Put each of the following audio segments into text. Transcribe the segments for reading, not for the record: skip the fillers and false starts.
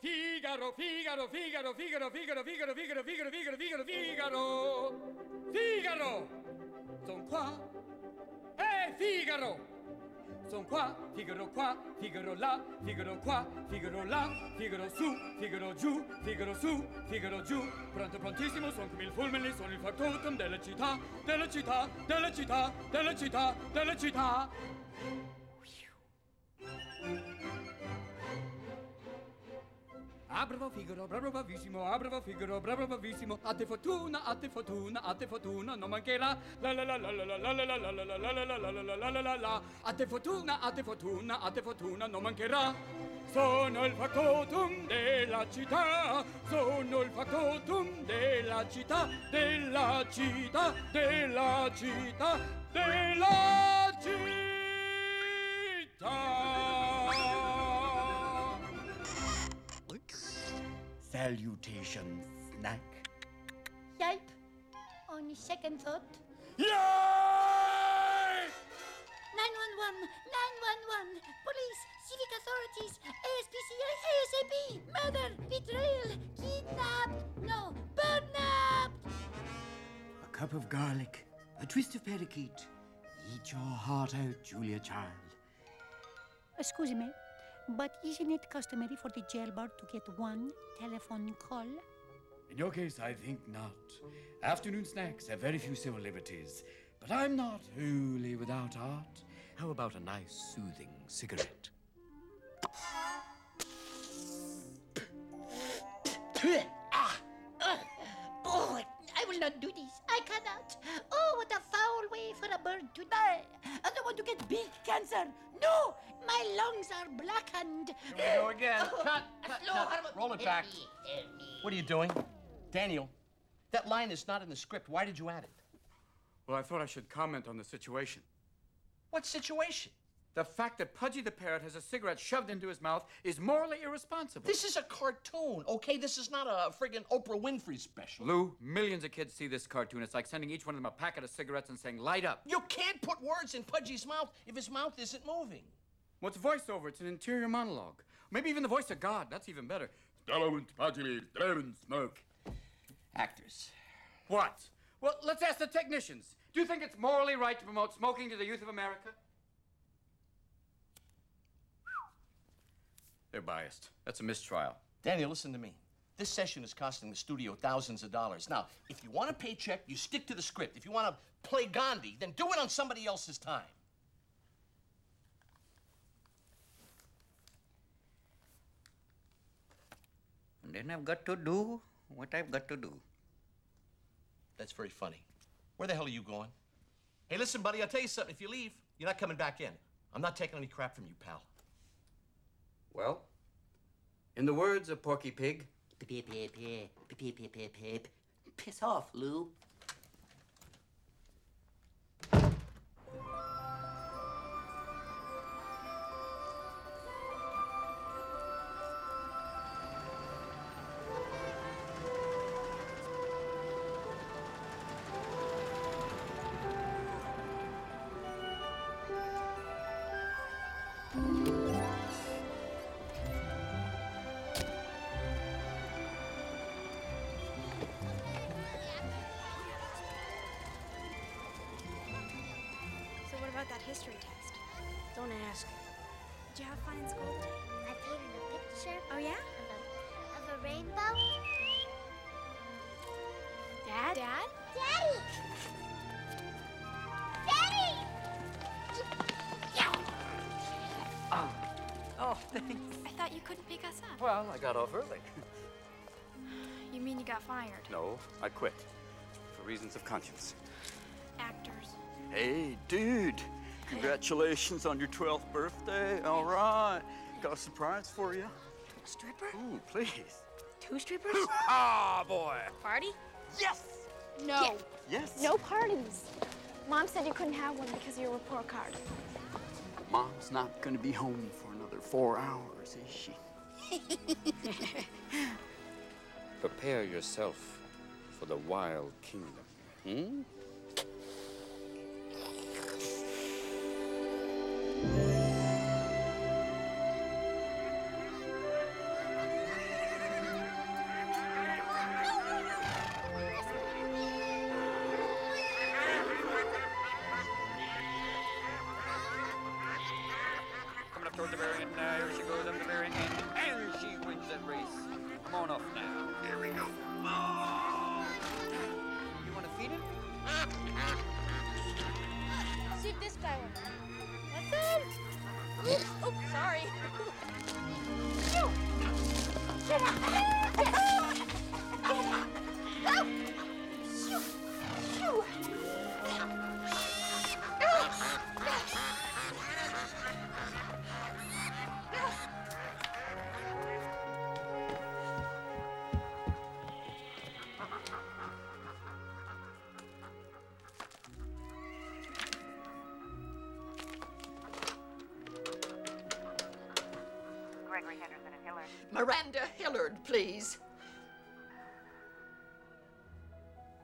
Figaro, Figaro, Figaro, Figaro, Figaro, Figaro, Figaro, Figaro, Figaro, Figaro, Figaro, Figaro, Figaro, son qua, Figaro, son qua, Figaro qua, Figaro là, Figaro qua, Figaro là, Figaro su, Figaro giù, Figaro su, Figaro giù, pronto prontissimo, son come il fulmine, sono il factotum della città, della città, della città, della città, della città. Bravo Figaro, bravo bravissimo, bravo Figaro, bravo bravissimo. A te fortuna, a te fortuna, a te fortuna, non mancherà. La la la la la la la la la la la la la la la la la la. A te fortuna, a te fortuna, a te fortuna, non mancherà. Sono il factotum della città, sono il factotum della città, della città, della città, della città. Salutations, snack. Yelp. On second thought. Yay! 911, 911, police, civic authorities, ASPCA, ASAP, murder, betrayal, kidnapped, no, burnapped. A cup of garlic, a twist of parakeet. Eat your heart out, Julia Child. Excuse me. But isn't it customary for the jailbird to get one telephone call? In your case, I think not. Afternoon snacks have very few civil liberties. But I'm not wholly without art. How about a nice, soothing cigarette? Oh, I will not do this. I cannot. Oh, what a foul way for a bird to die. I don't want to get beak cancer. No! My lungs are blackened. Here we go again. Cut, cut, cut. Roll it back. What are you doing? Daniel, that line is not in the script. Why did you add it? Well, I thought I should comment on the situation. What situation? The fact that Pudgy the parrot has a cigarette shoved into his mouth is morally irresponsible. This is a cartoon, okay? This is not a friggin' Oprah Winfrey special. Lou, millions of kids see this cartoon. It's like sending each one of them a packet of cigarettes and saying, light up. You can't put words in Pudgy's mouth if his mouth isn't moving. What's voiceover? It's an interior monologue. Maybe even the voice of God. That's even better. Smoke. Actors. What? Well, let's ask the technicians. Do you think it's morally right to promote smoking to the youth of America? They're biased. That's a mistrial. Daniel, listen to me. This session is costing the studio thousands of dollars. Now, if you want a paycheck, you stick to the script. If you want to play Gandhi, then do it on somebody else's time. And then I've got to do what I've got to do. That's very funny. Where the hell are you going? Hey, listen, buddy, I'll tell you something. If you leave, you're not coming back in. I'm not taking any crap from you, pal. Well, in the words of Porky Pig, piss off, Lou. Well, I got off early. You mean you got fired? No, I quit. For reasons of conscience. Actors. Hey, dude. Congratulations on your 12th birthday. All right. Got a surprise for you. Stripper? Ooh, please. Two strippers? Ah, boy. Party? Yes! No. Yes. Yes. No parties. Mom said you couldn't have one because of your report card. Mom's not going to be home for another 4 hours, is she? Prepare yourself for the wild kingdom. Hmm? Bavarian now. She goes on Bavarian and she wins that race. Come on off now. Here we go. Oh. You want to feed him? See if this guy wins. That's him. Oops, sorry. Miranda Hillard, please.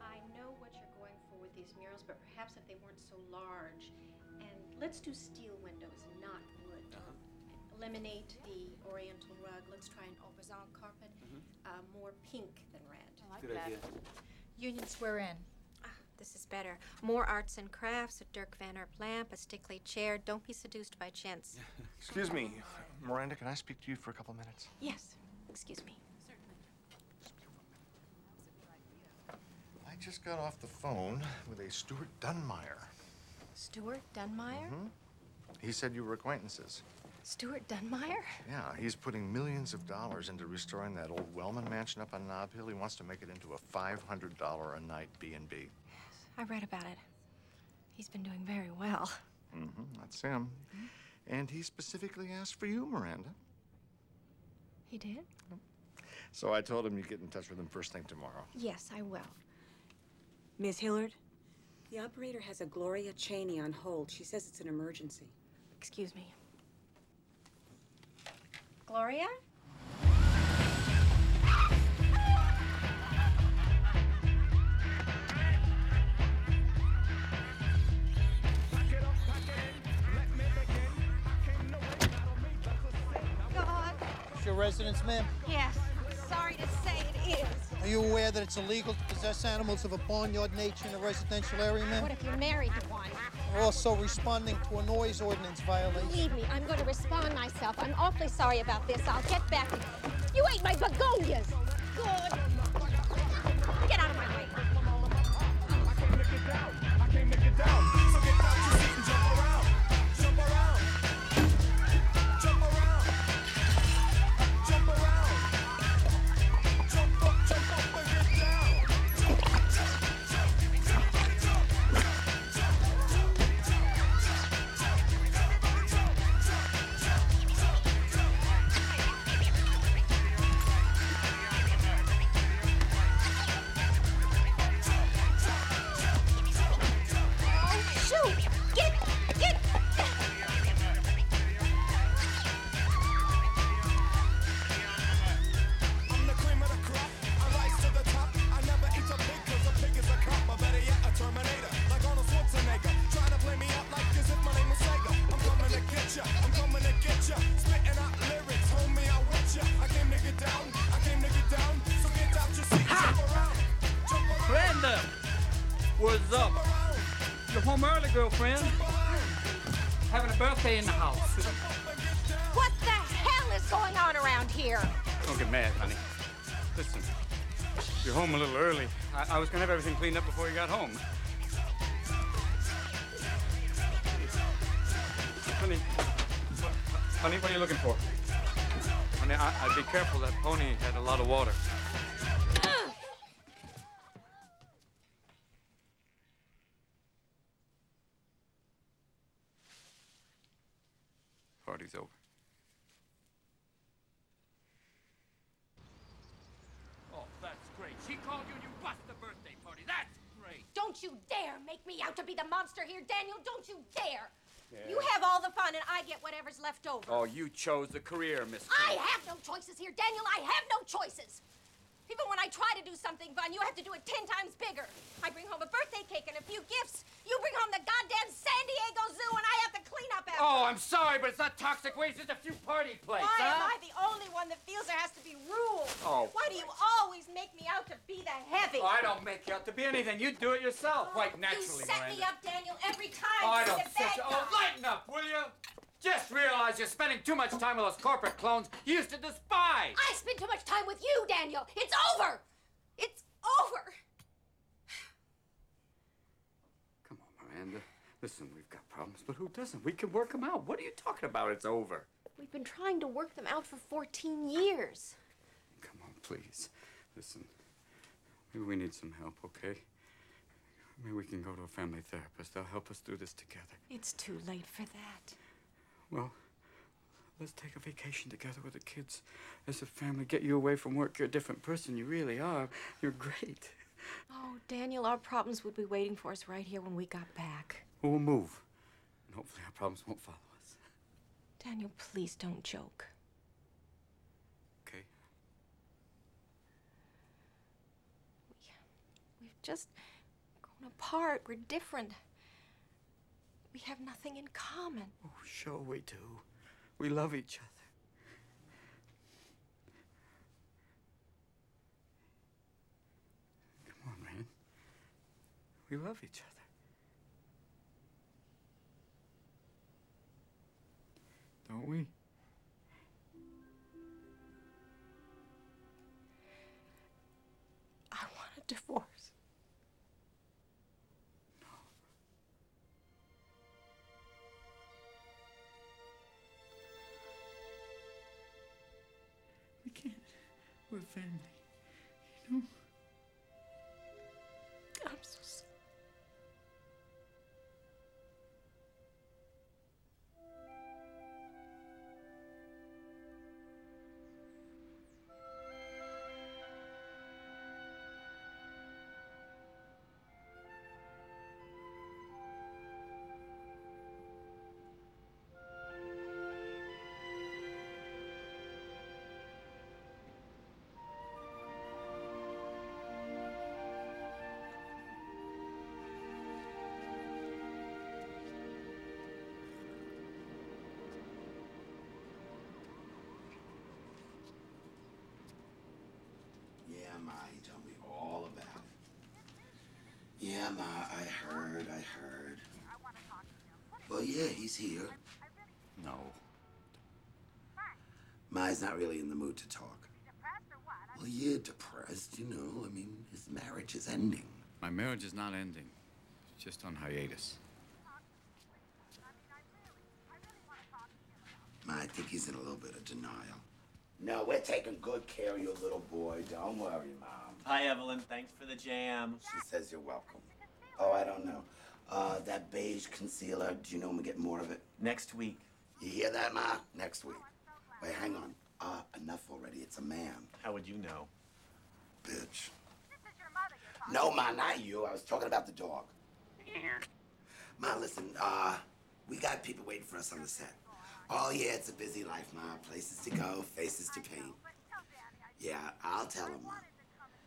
I know what you're going for with these murals, but perhaps if they weren't so large, and let's do steel windows, not wood. Eliminate the oriental rug. Let's try an Aubazon carpet, more pink than red. I like Good that. Idea. Union Square Inn. This is better. More arts and crafts, a Dirk van Erp lamp, a Stickley chair. Don't be seduced by chintz. Excuse me, Miranda, can I speak to you for a couple of minutes? Yes, excuse me. Certainly. I just got off the phone with a Stuart Dunmire. Stuart Dunmire? Mm-hmm. He said you were acquaintances. Stuart Dunmire? Yeah, he's putting millions of dollars into restoring that old Wellman mansion up on Nob Hill. He wants to make it into a $500 a night B&B. I read about it. He's been doing very well. Mm-hmm, that's him. Mm-hmm. And he specifically asked for you, Miranda. He did? So I told him you'd get in touch with him first thing tomorrow. Yes, I will. Ms. Hillard? The operator has a Gloria Cheney on hold. She says it's an emergency. Excuse me. Gloria? Residence, ma'am? Yes. Sorry to say it is. Are you aware that it's illegal to possess animals of a barnyard nature in a residential area, ma'am? What if you're married to one? We're also responding to a noise ordinance violation. Believe me, I'm going to respond myself. I'm awfully sorry about this. I'll get back to you. You ate my begonias! Good. Get out of my way. I can't make it down. I can't make it down. So get down to sit and jump around. Jump around. Jump around. I was going to have everything cleaned up before you got home. Honey, honey, what are you looking for? Honey, I'd be careful. That pony had a lot of water. Party's over. Oh, that's great. She called you and you bust the birthday party. That's great. Don't you dare make me out to be the monster here, Daniel. Don't you dare. Yeah. You have all the fun and I get whatever's left over. Oh, you chose the career, Miss. I have no choices here, Daniel. I have no choices. Even when I try to do something fun, you have to do it 10 times bigger. I bring home a birthday cake and a few gifts. You bring home the goddamn San Diego Zoo and I have to clean up after. Oh, I'm sorry, but it's not toxic waste. It's a few party plates, Why am I the only one that feels there has to be rules? Oh. Why do you always make me out to be the heavy? Oh, I don't make you out to be anything. You do it yourself, quite naturally, Miranda. You set me up, Daniel, every time. Oh, I don't set you. Oh, lighten up, will you? Just realize you're spending too much time with those corporate clones you used to despise. I spend too much time with you, Daniel. It's over. It's over. Come on, Miranda. Listen, we've got problems, but who doesn't? We can work them out. What are you talking about? It's over. We've been trying to work them out for 14 years. Come on, please. Listen, maybe we need some help, okay? Maybe we can go to a family therapist. They'll help us through this together. It's too late for that. Well, let's take a vacation together with the kids. As a family, get you away from work. You're a different person. You really are. You're great. Oh, Daniel, our problems would be waiting for us right here when we got back. Well, we'll move, and hopefully our problems won't follow us. Daniel, please don't joke. Okay. We've just grown apart. We're different. We have nothing in common. Oh, sure we do. We love each other. Come on, man. We love each other. Don't we? I want a divorce. No. We can't. We're family, you know? I'm so sorry. Ma, you tell me all about it. Yeah, Ma, I heard. Well, yeah, he's here. No. Ma's not really in the mood to talk. Well, yeah, depressed, you know. I mean, his marriage is ending. My marriage is not ending. It's just on hiatus. Ma, I think he's in a little bit of denial. No, we're taking good care of your little boy. Don't worry, Mom. Hi, Evelyn. Thanks for the jam. She says you're welcome. Oh, I don't know. That beige concealer, do you know when we get more of it? Next week. You hear that, Ma? Next week. Wait, hang on. Enough already. It's a man. How would you know? Bitch. No, Ma, not you. I was talking about the dog. Ma, listen, we got people waiting for us on the set. Oh, yeah, it's a busy life, Ma. Places to go, faces to paint. Yeah, I'll tell him, Ma.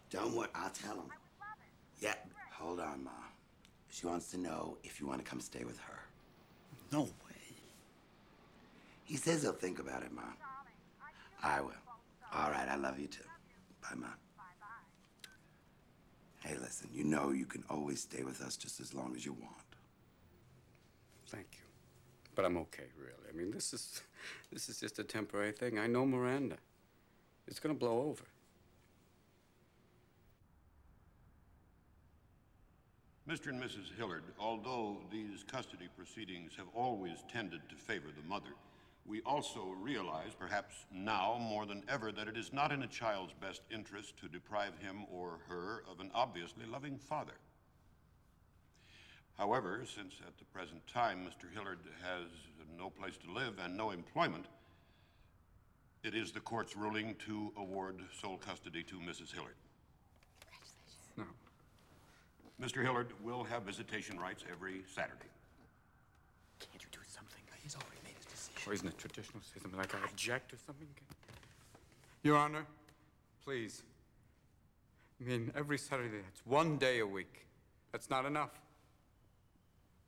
Don't worry, I'll tell him. Yeah, hold on, Ma. She wants to know if you want to come stay with her. No way. He says he'll think about it, Ma. I will. All right, I love you, too. Bye, Ma. Hey, listen, you know you can always stay with us just as long as you want. Thank you. But I'm okay, really. I mean, this is just a temporary thing. I know Miranda. It's gonna blow over. Mr. and Mrs. Hillard, although these custody proceedings have always tended to favor the mother, we also realize, perhaps now more than ever, that it is not in a child's best interest to deprive him or her of an obviously loving father. However, since at the present time Mr. Hillard has no place to live and no employment, it is the court's ruling to award sole custody to Mrs. Hillard. Congratulations. No. Mr. Hillard will have visitation rights every Saturday. Can't you do something? He's already made his decision. Or isn't it traditional? Something like I object or something? Your Honor, please. I mean, every Saturday, that's one day a week. That's not enough.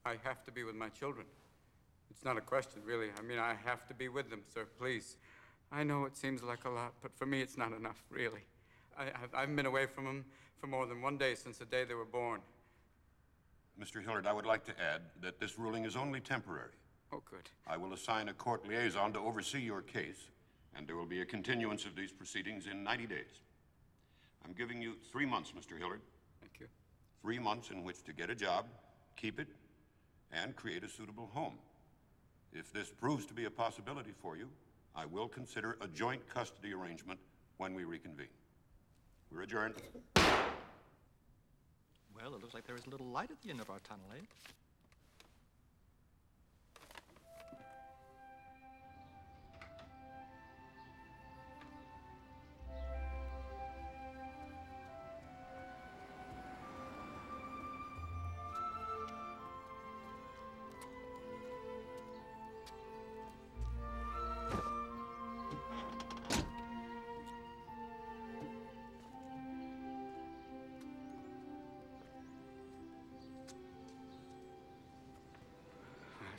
I have to be with my children. It's not a question, really. I mean, I have to be with them, sir, please. I know it seems like a lot, but for me, it's not enough, really. I've been away from them for more than one day since the day they were born. Mr. Hillard, I would like to add that this ruling is only temporary. Oh, good. I will assign a court liaison to oversee your case, and there will be a continuance of these proceedings in 90 days. I'm giving you 3 months, Mr. Hillard. Thank you. 3 months in which to get a job, keep it, and create a suitable home. If this proves to be a possibility for you, I will consider a joint custody arrangement when we reconvene. We're adjourned. Well, it looks like there is a little light at the end of our tunnel, eh?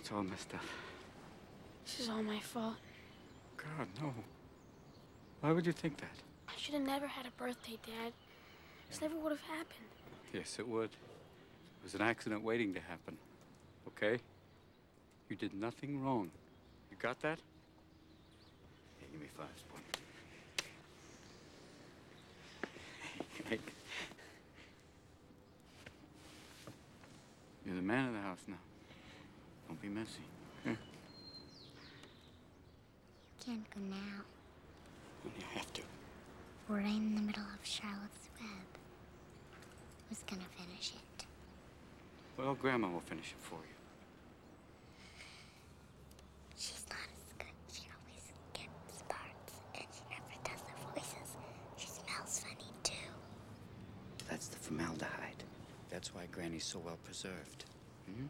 It's all messed up. This is all my fault. God, no. Why would you think that? I should have never had a birthday, Dad. This never would have happened. Yes, it would. It was an accident waiting to happen. Okay? You did nothing wrong. You got that? Hey, give me 5 spoons. Hey. You're the man of the house now. Don't be messy. Here. You can't go now. When you have to. We're right in the middle of Charlotte's Web. Who's gonna finish it? Well, Grandma will finish it for you. She's not as good. She always skips parts, and she never does the voices. She smells funny, too. That's the formaldehyde. That's why Granny's so well preserved. Mm-hmm.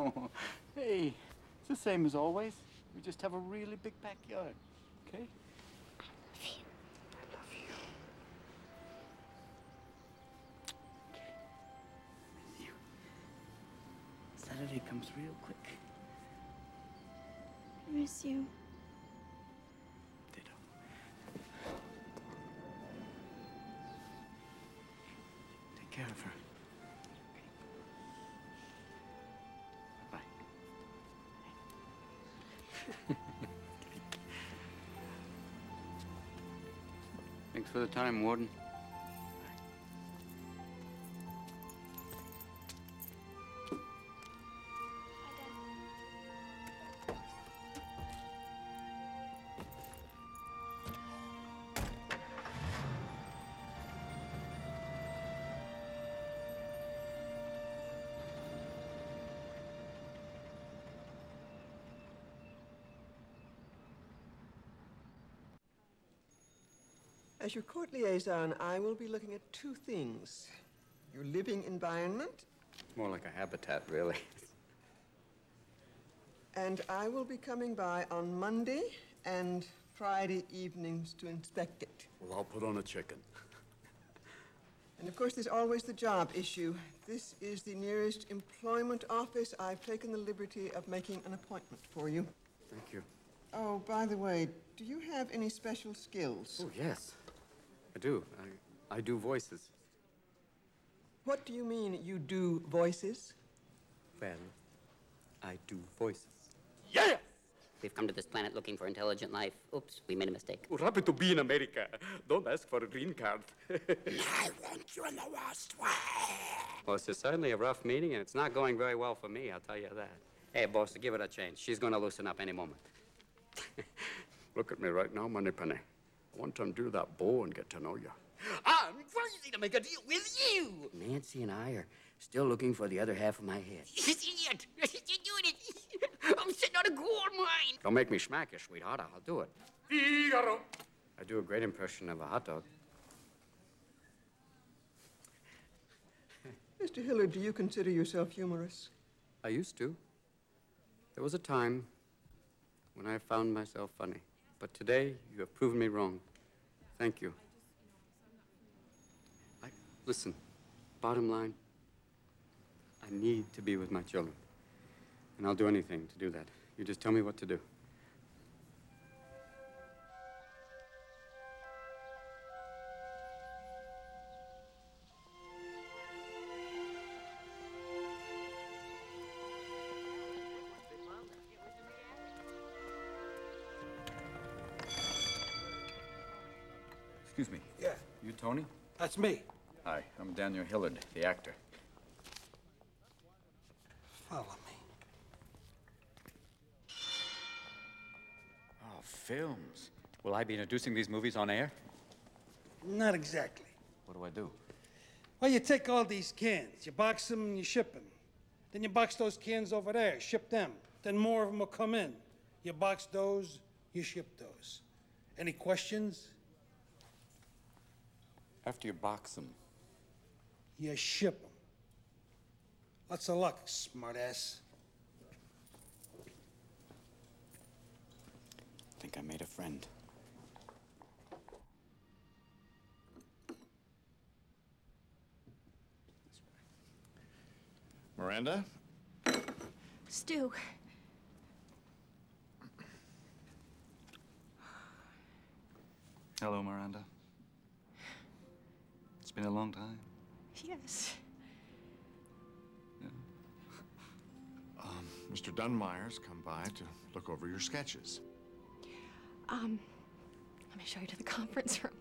Oh, hey, it's the same as always. We just have a really big backyard, okay? I love you. I love you. Okay. I miss you. Saturday comes real quick. I miss you. Ditto. Take care of her. Thanks for the time, Warden. As your court liaison, I will be looking at 2 things. Your living environment. More like a habitat, really. And I will be coming by on Monday and Friday evenings to inspect it. Well, I'll put on a chicken. And of course, there's always the job issue. This is the nearest employment office. I've taken the liberty of making an appointment for you. Thank you. Oh, by the way, do you have any special skills? Oh, yes. I do. I do voices. What do you mean, you do voices? Well, I do voices. Yes! We've come to this planet looking for intelligent life. Oops, we made a mistake. We're happy to be in America. Don't ask for a green card. I want you in the worst way. Well, this is certainly a rough meeting, and it's not going very well for me, I'll tell you that. Hey, boss, give it a chance. She's going to loosen up any moment. Look at me right now, Moneypenny. I want to undo that bow and get to know you. I'm crazy to make a deal with you! Nancy and I are still looking for the other half of my head. This idiot! You're doing it! I'm sitting on a gold mine! Don't make me smack you, sweetheart. I'll do it. I do a great impression of a hot dog. Mr. Hillard, do you consider yourself humorous? I used to. There was a time when I found myself funny. But today, you have proven me wrong. Thank you. Listen, bottom line, I need to be with my children. And I'll do anything to do that. You just tell me what to do. Excuse me. Yeah. You Tony? That's me. Hi, I'm Daniel Hillard, the actor. Follow me. Oh, films. Will I be introducing these movies on air? Not exactly. What do? Well, you take all these cans, you box them and you ship them. Then you box those cans over there, ship them. Then more of them will come in. You box those, you ship those. Any questions? After you box them, you ship them. Lots of luck, smartass. I think I made a friend. Miranda? Stu. Hello, Miranda. It's been a long time. Yes. Yeah. Mr. Dunmire's come by to look over your sketches. Let me show you to the conference room.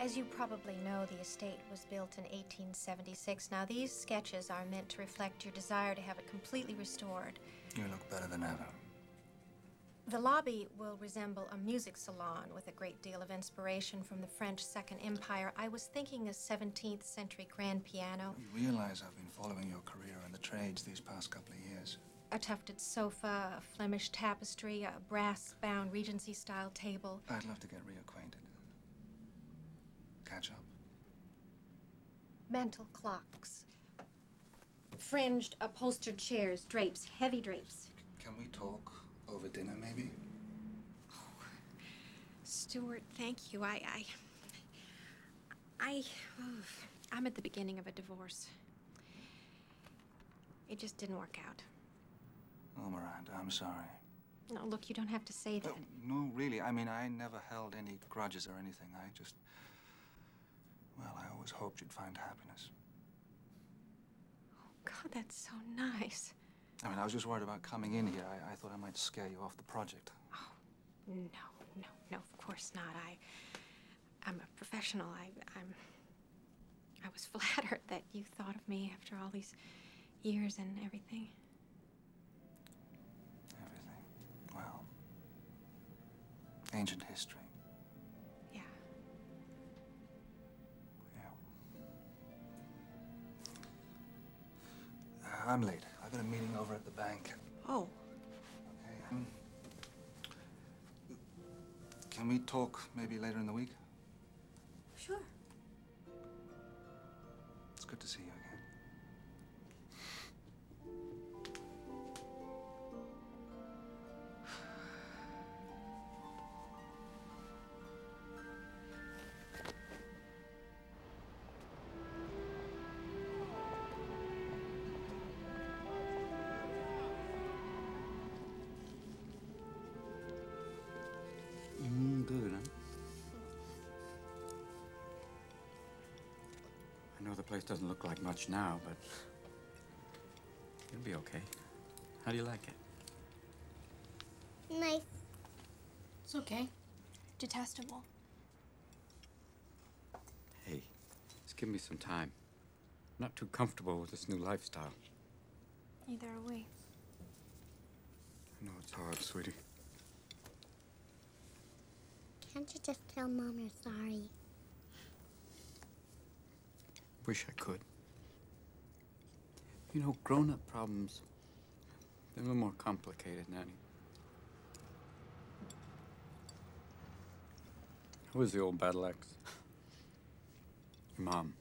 As you probably know, the estate was built in 1876. Now, these sketches are meant to reflect your desire to have it completely restored. You look better than ever. The lobby will resemble a music salon with a great deal of inspiration from the French Second Empire. I was thinking a 17th century grand piano. You realize I've been following your career in the trades these past couple of years. A tufted sofa, a Flemish tapestry, a brass-bound Regency-style table. I'd love to get reacquainted. Catch up. Mantel clocks, fringed upholstered chairs, drapes, heavy drapes. Can we talk over dinner, maybe? Oh, Stuart, thank you. I'm at the beginning of a divorce. It just didn't work out. Oh, Miranda, I'm sorry. No, look, you don't have to say that. No, really. I mean, I never held any grudges or anything. I just... Well, I always hoped you'd find happiness. Oh, God, that's so nice. I mean, I was just worried about coming in here. I thought I might scare you off the project. Oh, no, of course not. I'm a professional. I was flattered that you thought of me after all these years and everything. Everything? Well, ancient history. I'm late. I've got a meeting over at the bank. Oh. Okay. Can we talk maybe later in the week? Sure. It's good to see you again. Place doesn't look like much now, but it'll be okay. How do you like it? Nice. It's okay. Detestable. Hey, just give me some time. I'm not too comfortable with this new lifestyle. Neither are we. I know it's hard, sweetie. Can't you just tell Mom you're sorry? Wish I could. You know, grown-up problems, they're a little more complicated, Nanny. Who is the old battle axe? Your mom.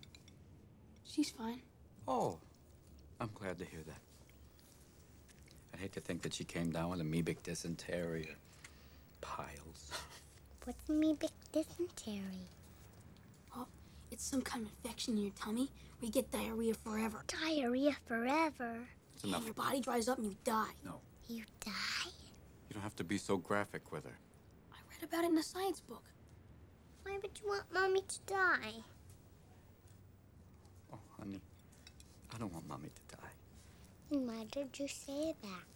She's fine. Oh, I'm glad to hear that. I'd hate to think that she came down with amoebic dysentery or piles. What's amoebic dysentery? It's some kind of infection in your tummy where you get diarrhea forever. Diarrhea forever? It's enough. Your body dries up and you die. No. You die? You don't have to be so graphic with her. I read about it in a science book. Why would you want Mommy to die? Oh, honey, I don't want Mommy to die. And why did you say that?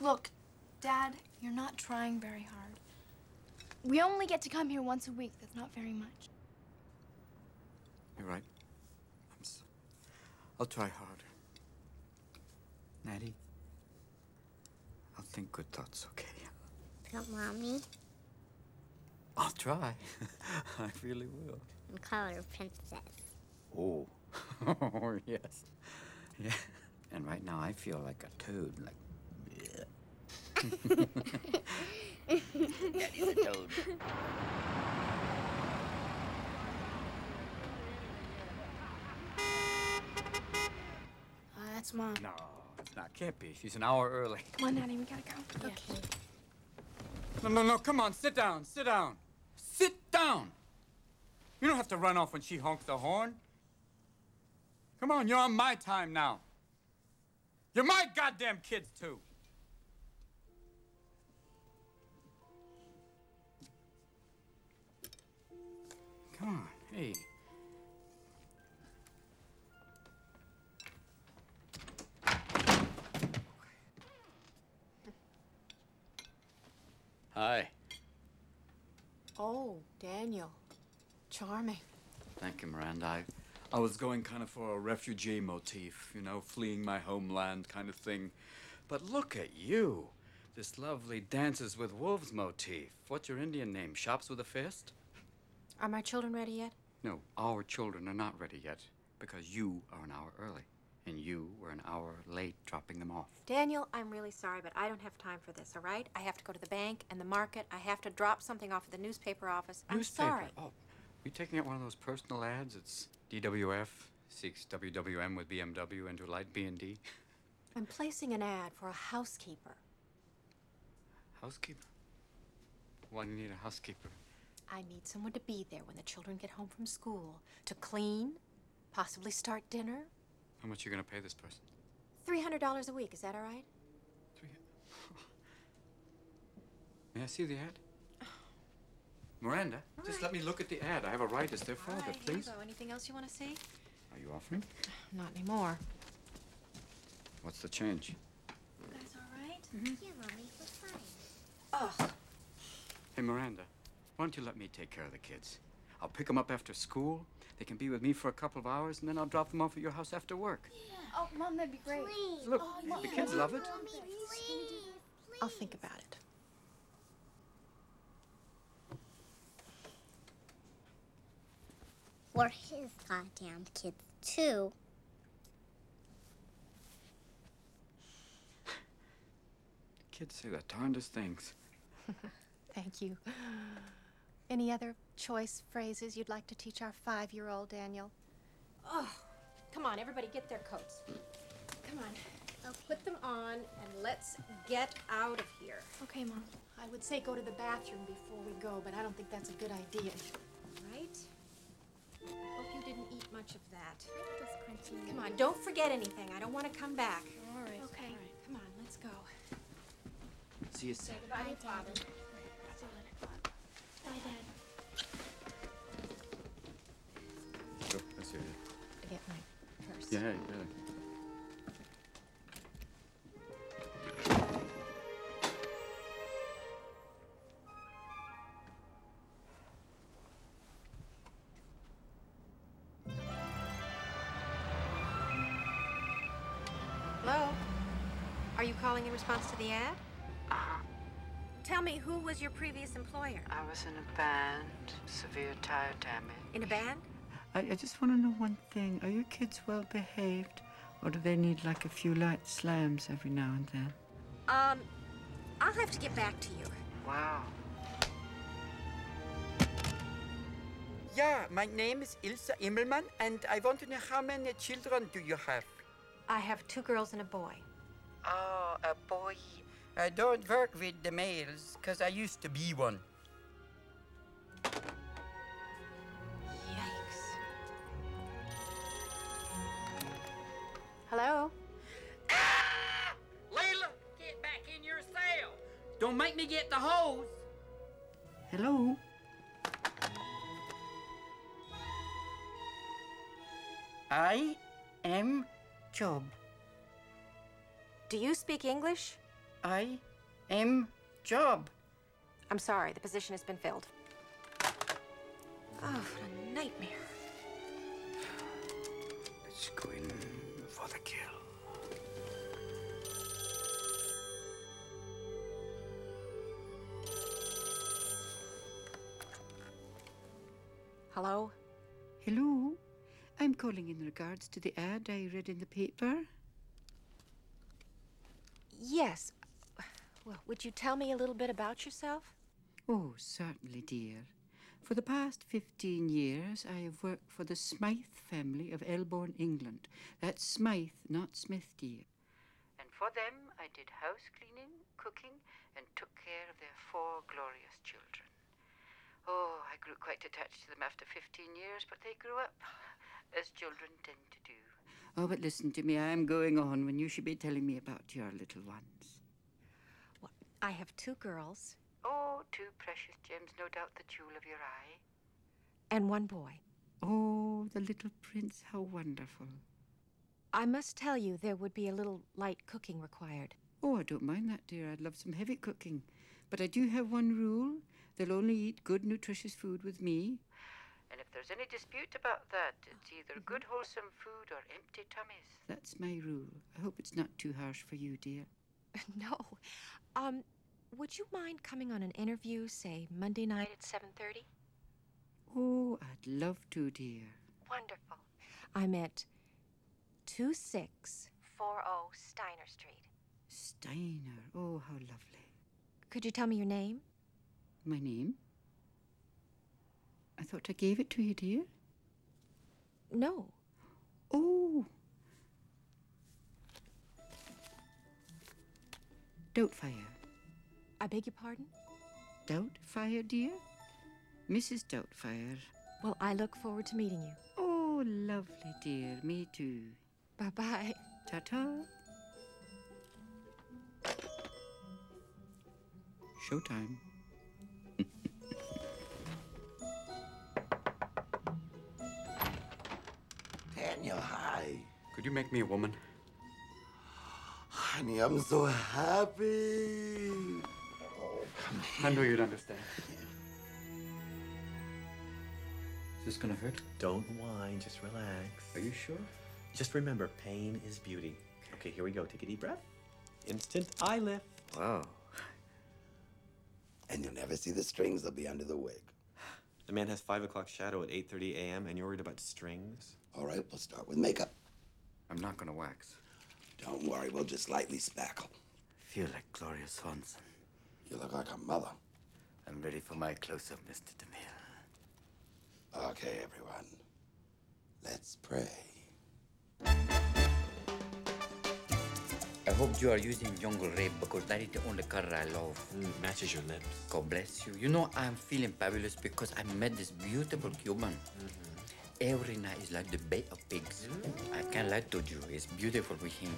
Look, Dad, you're not trying very hard. We only get to come here once a week. That's not very much. You're right. I'm sorry. I'll try harder. Natty, I'll think good thoughts, okay? About Mommy? I'll try. I really will. And call her Princess. Oh. Oh, yes. Yeah. And right now I feel like a toad, like... That is a toad. That's Mom. No, it's not. Can't be. She's an hour early. Come on, Nanny. We gotta go. Yeah. Okay. No, no, no. Come on. Sit down. Sit down. Sit down. You don't have to run off when she honks the horn. Come on. You're on my time now. You're my goddamn kids, too. Come on. Hey. Hi. Oh, Daniel. Charming. Thank you, Miranda. I was going kind of for a refugee motif, you know, fleeing my homeland kind of thing. But look at you. This lovely dances with wolves motif. What's your Indian name? Shops with a fist? Are my children ready yet? No, our children are not ready yet because you are an hour early and you were an hour late dropping them off. Daniel, I'm really sorry, but I don't have time for this, all right? I have to go to the bank and the market. I have to drop something off at the newspaper office. Newspaper? I'm sorry. Oh, are you taking out one of those personal ads? It's DWF seeks WWM with BMW into light B&D. I'm placing an ad for a housekeeper. Housekeeper? Why do you need a housekeeper? I need someone to be there when the children get home from school to clean, possibly start dinner. How much are you going to pay this person? $300 a week. Is that all right? May I see the ad? Oh. Miranda, all just right. Let me look at the ad. I have a right as their father, right, please. So anything else you want to see? Are you offering? Not anymore. What's the change? You guys all right? Mm-hmm. Yeah, Mommy, we're fine. Ugh. Hey, Miranda, why don't you let me take care of the kids? I'll pick them up after school. They can be with me for a couple of hours, and then I'll drop them off at your house after work. Yeah. Oh, Mom, that'd be great. Please. Look, oh, yeah. The kids love it. Mommy, please. I'll think about it. We're his goddamn kids, too. Kids say the darndest things. Thank you. Any other choice phrases you'd like to teach our 5-year-old, Daniel? Oh, come on, everybody get their coats. Come on, okay. Put them on and let's get out of here. Okay, Mom. I would say go to the bathroom before we go, but I don't think that's a good idea. All right? I hope you didn't eat much of that. Come on, don't forget anything. I don't want to come back. All right. Okay. All right. Come on, let's go. See you soon. Say goodbye, Father. Bye, Dad. Oh, I see you. I get my purse. Yeah, yeah. Hello? Are you calling in response to the ad? Tell me, who was your previous employer? I was in a band. Severe tire damage. In a band? I just want to know one thing. Are your kids well behaved? Or do they need like a few light slams every now and then? I'll have to get back to you. Wow. Yeah, my name is Ilsa Immelman, and I want to know how many children do you have? I have 2 girls and a boy. Oh, a boy. I don't work with the males, because I used to be one. Yikes. Hello? Ah! Leila, get back in your cell. Don't make me get the hose. Hello? I am Job. Do you speak English? I job. I'm sorry, the position has been filled. Oh, what a nightmare. Let's go in for the kill. Hello? Hello. I'm calling in regards to the ad I read in the paper. Yes. Well, would you tell me a little bit about yourself? Oh, certainly, dear. For the past 15 years, I have worked for the Smythe family of Elborn, England. That's Smythe, not Smith, dear. And for them, I did house cleaning, cooking, and took care of their 4 glorious children. Oh, I grew quite attached to them after 15 years, but they grew up, as children tend to do. Oh, but listen to me, I am going on when you should be telling me about your little ones. Well, I have 2 girls. Oh, 2 precious gems, no doubt the jewel of your eye. And 1 boy. Oh, the little prince, how wonderful. I must tell you, there would be a little light cooking required. Oh, I don't mind that, dear. I'd love some heavy cooking. But I do have 1 rule. They'll only eat good, nutritious food with me. And if there's any dispute about that, it's either good, wholesome food or empty tummies. That's my rule. I hope it's not too harsh for you, dear. No. Would you mind coming on an interview, say, Monday night at 7:30? Oh, I'd love to, dear. Wonderful. I'm at 2640 Steiner Street. Steiner. Oh, how lovely. Could you tell me your name? My name? I thought I gave it to you, dear. No. Oh. Doubtfire. I beg your pardon? Doubtfire, dear? Mrs. Doubtfire. Well, I look forward to meeting you. Oh, lovely, dear. Me too. Bye-bye. Ta-ta. Showtime. Daniel, hi. Could you make me a woman? Honey, I'm so happy. I know you'd understand. Is this gonna hurt? Don't whine, just relax. Are you sure? Just remember, pain is beauty. Okay, here we go. Take a deep breath. Instant eye lift. Wow. And you'll never see the strings that'll be under the wig. The man has 5 o'clock shadow at 8:30 a.m. and you're worried about strings? All right, we'll start with makeup. I'm not gonna wax. Don't worry, we'll just lightly spackle. Feel like Gloria Swanson. You look like a mother. I'm ready for my close-up, Mr. DeMille. Okay, everyone. Let's pray. I hope you are using jungle rape because that is the only color I love. Matches your lips. God bless you. You know, I'm feeling fabulous because I met this beautiful Cuban. Every night is like the Bay of Pigs. I can't lie to you. It's beautiful with him.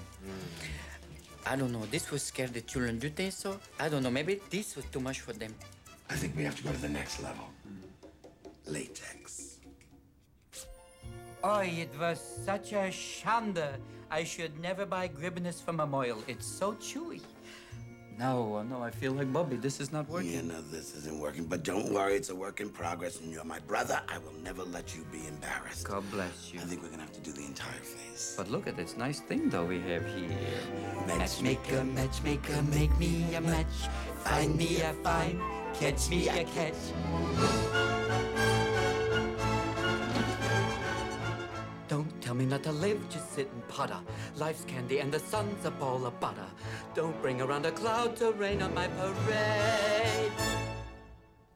I don't know, this would scare the children, do you think so? I don't know, maybe this was too much for them. I think we have to go to the next level. Latex. Oh, it was such a shanda. I should never buy gribbiness from a moil. It's so chewy. No, I feel like Bobby, this is not working. Yeah, no, this isn't working, but don't worry, it's a work in progress, and you're my brother. I will never let you be embarrassed. God bless you. I think we're gonna have to do the entire face. But look at this nice thing, though, we have here. Matchmaker, matchmaker, make me a match. Find me a find, catch me a catch. Don't tell me not to live, just sit and potter. Life's candy and the sun's a ball of butter. Don't bring around a cloud to rain on my parade.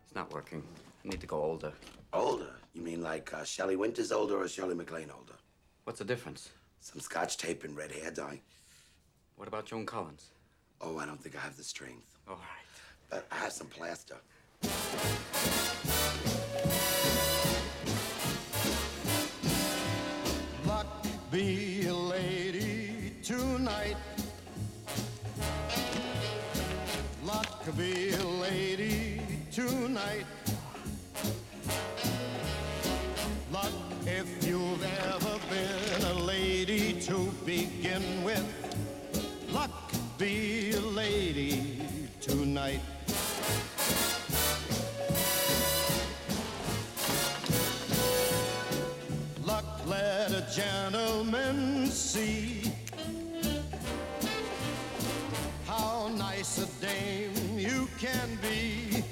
It's not working. I need to go older. Older? You mean like Shelley Winters older or Shirley MacLaine older? What's the difference? Some scotch tape and red hair dye. What about Joan Collins? Oh, I don't think I have the strength. All right. But I have some plaster. Luck be a lady tonight. Luck be a lady tonight. Luck if you've ever been a lady to begin with. Luck be a lady tonight. Luck let a gentleman see how nice a dame you can be.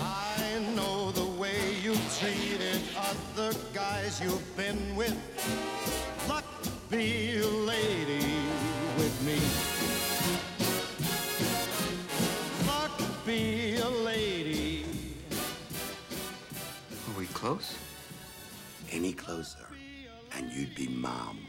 I know the way you treated other guys you've been with. Luck be a lady with me. Luck be a lady. Are we close? Any closer, and you'd be mom.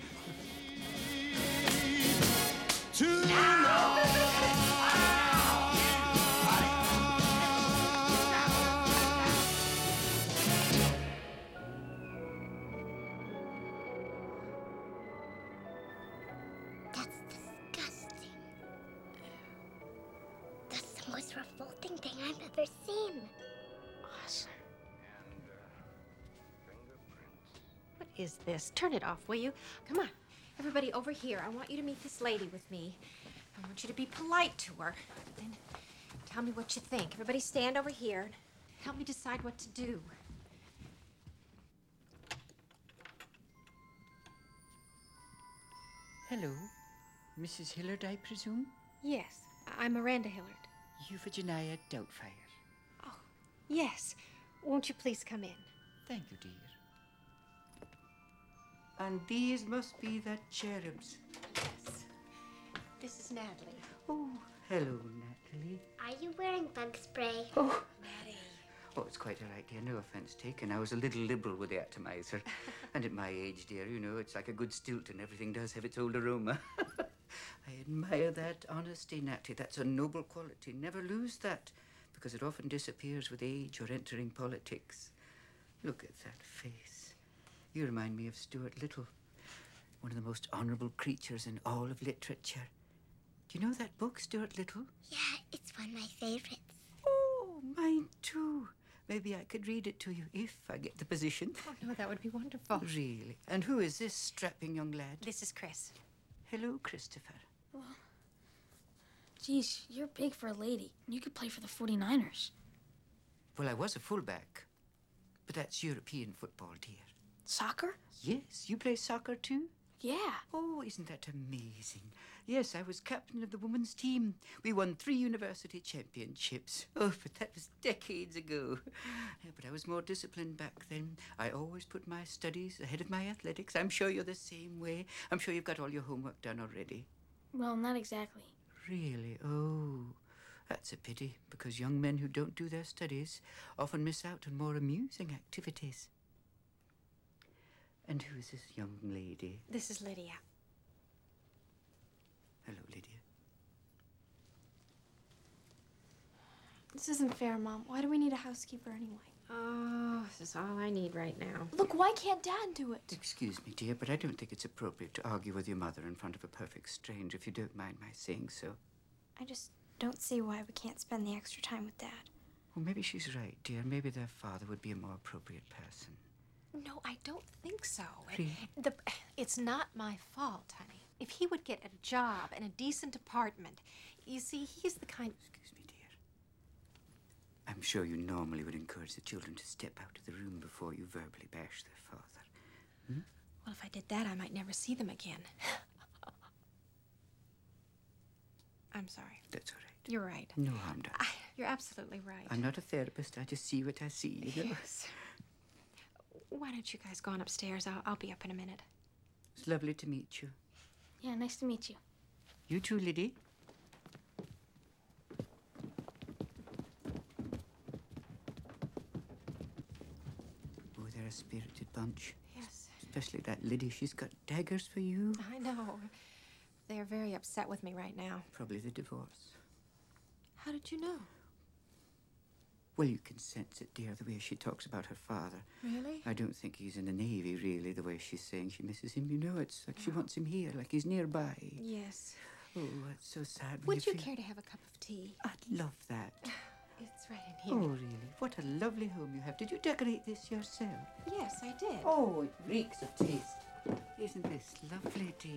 Is this. Turn it off, will you? Come on. Everybody over here. I want you to meet this lady with me. I want you to be polite to her. Then tell me what you think. Everybody stand over here and help me decide what to do. Hello. Mrs. Hillard, I presume? Yes. I'm Miranda Hillard. Euphigenia Doubtfire. Oh, yes. Won't you please come in? Thank you, dear. And these must be the cherubs. Yes. This is Natalie. Oh, hello, Natalie. Are you wearing bug spray? Oh, Maddie. Oh, it's quite all right, dear. No offense taken. I was a little liberal with the atomizer. And at my age, dear, you know, it's like a good Stilton. Everything does have its old aroma. I admire that honesty, Natty. That's a noble quality. Never lose that, because it often disappears with age or entering politics. Look at that face. You remind me of Stuart Little, one of the most honourable creatures in all of literature. Do you know that book, Stuart Little? Yeah, it's one of my favourites. Oh, mine too. Maybe I could read it to you, if I get the position. Oh, no, that would be wonderful. Really? And who is this strapping young lad? This is Chris. Hello, Christopher. Well, geez, you're big for a lady. You could play for the 49ers. Well, I was a fullback, but that's European football, dear. Soccer? Yes. You play soccer, too? Yeah. Oh, isn't that amazing? Yes, I was captain of the women's team. We won 3 university championships. Oh, but that was decades ago. Yeah, but I was more disciplined back then. I always put my studies ahead of my athletics. I'm sure you're the same way. I'm sure you've got all your homework done already. Well, not exactly. Really? Oh, that's a pity, because young men who don't do their studies often miss out on more amusing activities. And who is this young lady? This is Lydia. Hello, Lydia. This isn't fair, Mom. Why do we need a housekeeper anyway? Oh, this is all I need right now. Look, why can't Dad do it? Excuse me, dear, but I don't think it's appropriate to argue with your mother in front of a perfect stranger, if you don't mind my saying so. I just don't see why we can't spend the extra time with Dad. Well, maybe she's right, dear. Maybe their father would be a more appropriate person. No, I don't think so. Really? It's not my fault, honey. If he would get a job and a decent apartment, you see, he's the kind... Excuse me, dear. I'm sure you normally would encourage the children to step out of the room before you verbally bash their father. Hmm? Well, if I did that, I might never see them again. I'm sorry. That's all right. You're right. No harm done. You're absolutely right. I'm not a therapist. I just see what I see, you know? Yes. Why don't you guys go on upstairs? I'll be up in a minute. It's lovely to meet you. Yeah, nice to meet you. You too, Liddy. Oh, they're a spirited bunch. Yes. Especially that Liddy. She's got daggers for you. I know. They're very upset with me right now. Probably the divorce. How did you know? Well, you can sense it, dear, the way she talks about her father. Really? I don't think he's in the Navy, really, the way she's saying she misses him. You know, it's like she wants him here, like he's nearby. Yes. Oh, that's so sad. Would you care to have a cup of tea? I'd love that. It's right in here. Oh, really? What a lovely home you have. Did you decorate this yourself? Yes, I did. Oh, it reeks of taste. Isn't this lovely, dear?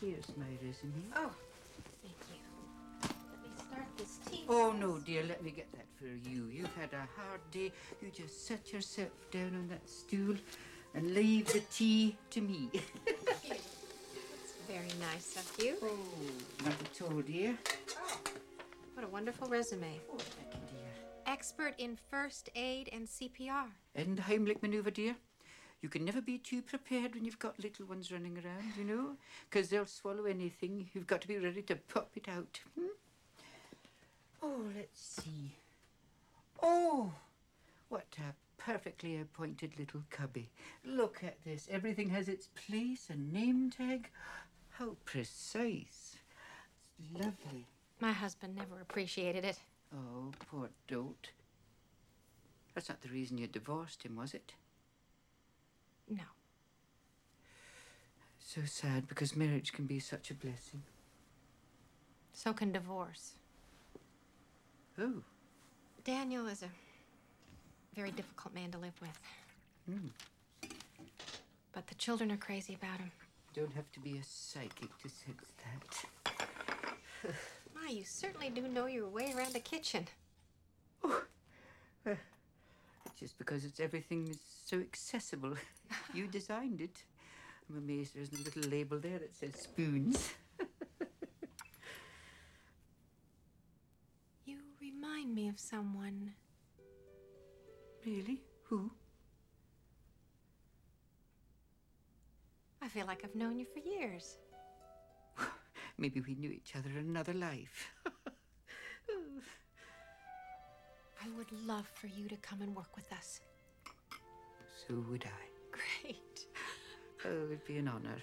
Here's my resume. Oh, thank practice tea. Oh, no, dear, let me get that for you. You've had a hard day. You just set yourself down on that stool and leave the tea to me. Thank you. That's very nice of you. Oh, not at all, dear. Oh, what a wonderful resume. Oh, thank you, dear. Expert in first aid and CPR. And Heimlich maneuver, dear. You can never be too prepared when you've got little ones running around, you know, because they'll swallow anything. You've got to be ready to pop it out. Hmm? Oh, let's see. Oh, what a perfectly appointed little cubby. Look at this. Everything has its place, a name tag. How precise. It's lovely. My husband never appreciated it. Oh, poor dolt. That's not the reason you divorced him, was it? No. So sad, because marriage can be such a blessing. So can divorce. Oh. Daniel is a very difficult man to live with. Mm. But the children are crazy about him. You don't have to be a psychic to sense that. My, you certainly do know your way around a kitchen. Oh. Just because it's everything is so accessible. You designed it. I'm amazed there's a little label there that says spoons. You remind me of someone. Really? Who? I feel like I've known you for years. Maybe we knew each other in another life. I would love for you to come and work with us. So would I. Great. Oh, it'd be an honor.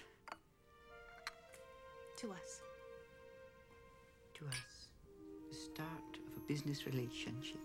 To us. To us. The start of a business relationship.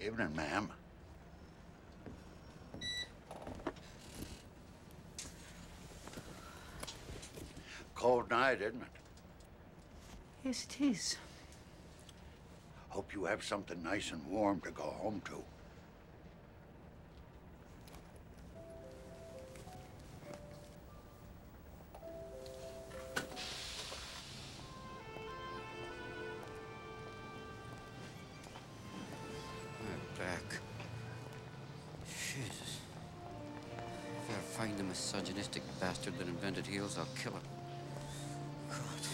Evening, ma'am. Cold night, isn't it? Yes, it is. Hope you have something nice and warm to go home to. Bastard that invented heels, I'll kill him. God.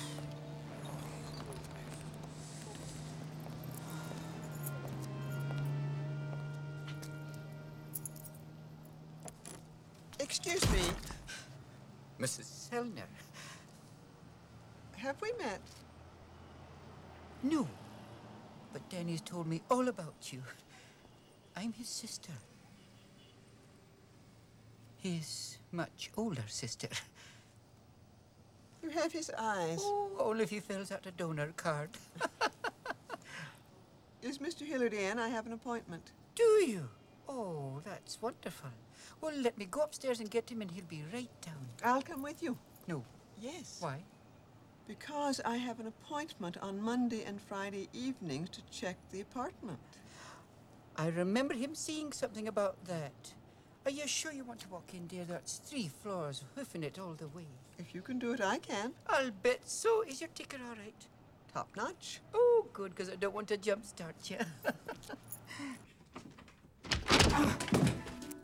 Excuse me. Mrs. Selner. Have we met? No. But Danny's told me all about you. I'm his sister. His much older sister. You have his eyes. Oh, only if he fills out a donor card. Is Mr. Hillard in? I have an appointment. Do you? Oh, that's wonderful. Well, let me go upstairs and get him, and he'll be right down. I'll come with you. No. Yes. Why? Because I have an appointment on Monday and Friday evenings to check the apartment. I remember him saying something about that. Are you sure you want to walk in, dear? That's 3 floors, hoofing it all the way. If you can do it, I can. I'll bet so. Is your ticker all right? Top notch. Oh, good, because I don't want to jumpstart you. Oh,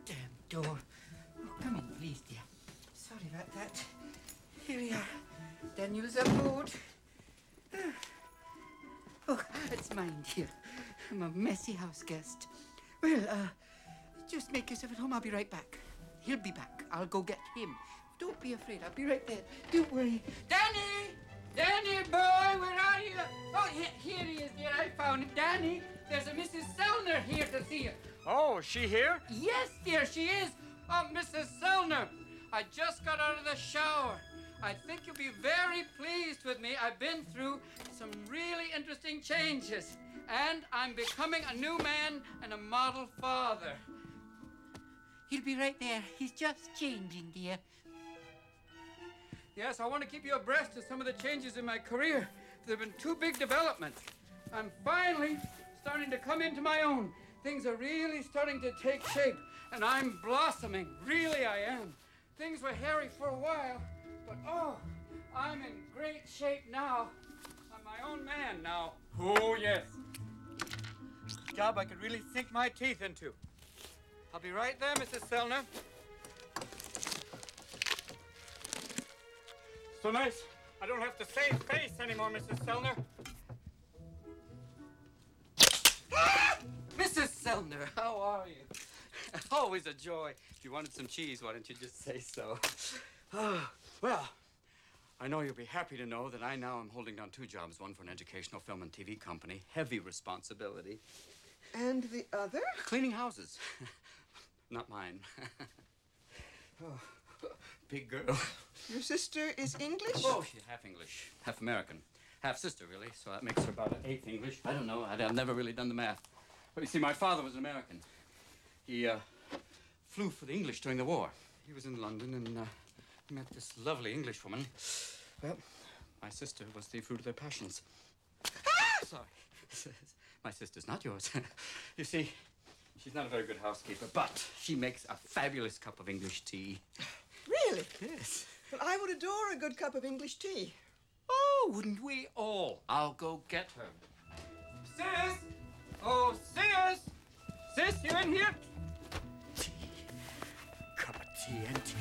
damn door. Oh, come in, please, dear. Sorry about that. Here we are. Daniel's aboard. Oh, it's mine, dear. I'm a messy house guest. Well, just make yourself at home. I'll be right back. He'll be back. I'll go get him. Don't be afraid. I'll be right there. Don't worry. Danny! Danny, boy, where are you? Oh, here he is, dear. I found him. Danny, there's a Mrs. Selner here to see you. Oh, is she here? Yes, dear, she is. Oh, Mrs. Selner. I just got out of the shower. I think you'll be very pleased with me. I've been through some really interesting changes, and I'm becoming a new man and a model father. He'll be right there. He's just changing, dear. Yes, I want to keep you abreast of some of the changes in my career. There have been two big developments. I'm finally starting to come into my own. Things are really starting to take shape, and I'm blossoming. Really, I am. Things were hairy for a while, but oh, I'm in great shape now. I'm my own man now. Oh, yes. A job I could really sink my teeth into. I'll be right there, Mrs. Selner. So nice. I don't have to save face anymore, Mrs. Selner. Mrs. Selner, how are you? Always a joy. If you wanted some cheese, why don't you just say so? Well, I know you'll be happy to know that I now am holding down two jobs, one for an educational film and TV company. Heavy responsibility. And the other? Cleaning houses. Not mine. Oh, big girl. Your sister is English? Oh, she's half English, half American. Half sister, really, so that makes her about an eighth English. I don't know. I've never really done the math. But you see, my father was an American. He flew for the English during the war. He was in London and met this lovely Englishwoman. Well, my sister was the fruit of their passions. Ah! Sorry. My sister's not yours. You see, she's not a very good housekeeper, but she makes a fabulous cup of English tea. Really? Yes. Well, I would adore a good cup of English tea. Oh, wouldn't we all? I'll go get her. Sis! Oh, sis! Sis, you in here? Tea. Cup of tea and tea.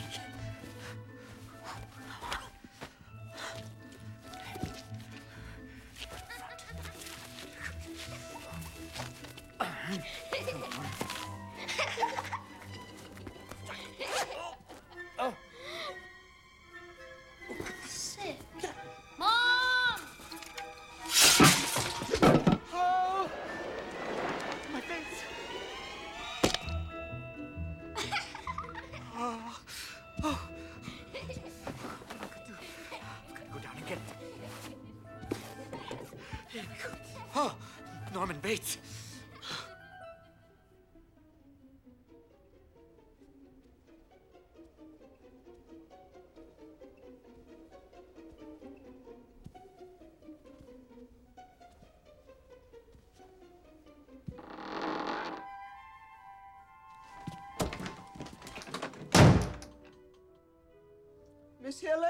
Miss Hillard?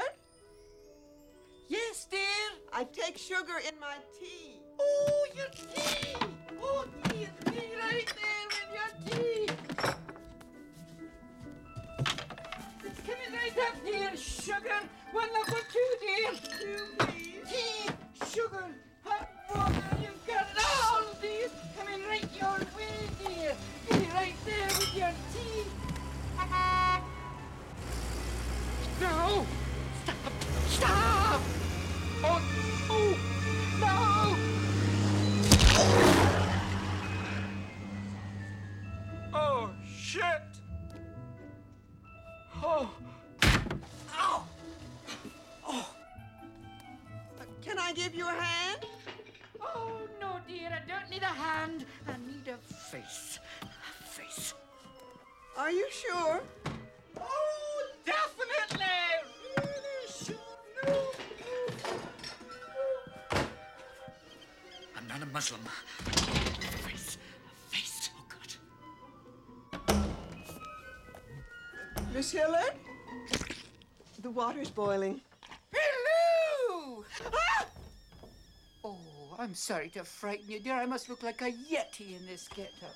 Yes, dear? I take sugar in my tea. Oh, your tea! Oh, tea is tea right there in your tea. It's coming right up, dear. Sugar. One up for two, dear. Two, please. Tea, sugar, hot water. You've got all of these coming right your way, dear. Be right there with your tea. No! Stop! Stop! Oh! Oh! No! Oh, shit! Oh! Ow! Oh! Can I give you a hand? Oh, no, dear. I don't need a hand. I need a face. A face. Are you sure? Oh, definitely! Really should know. I'm not a Muslim. Face, face, oh God. Miss Hillard? The water's boiling. Hello! Ah! Oh, I'm sorry to frighten you, dear. I must look like a yeti in this get-up.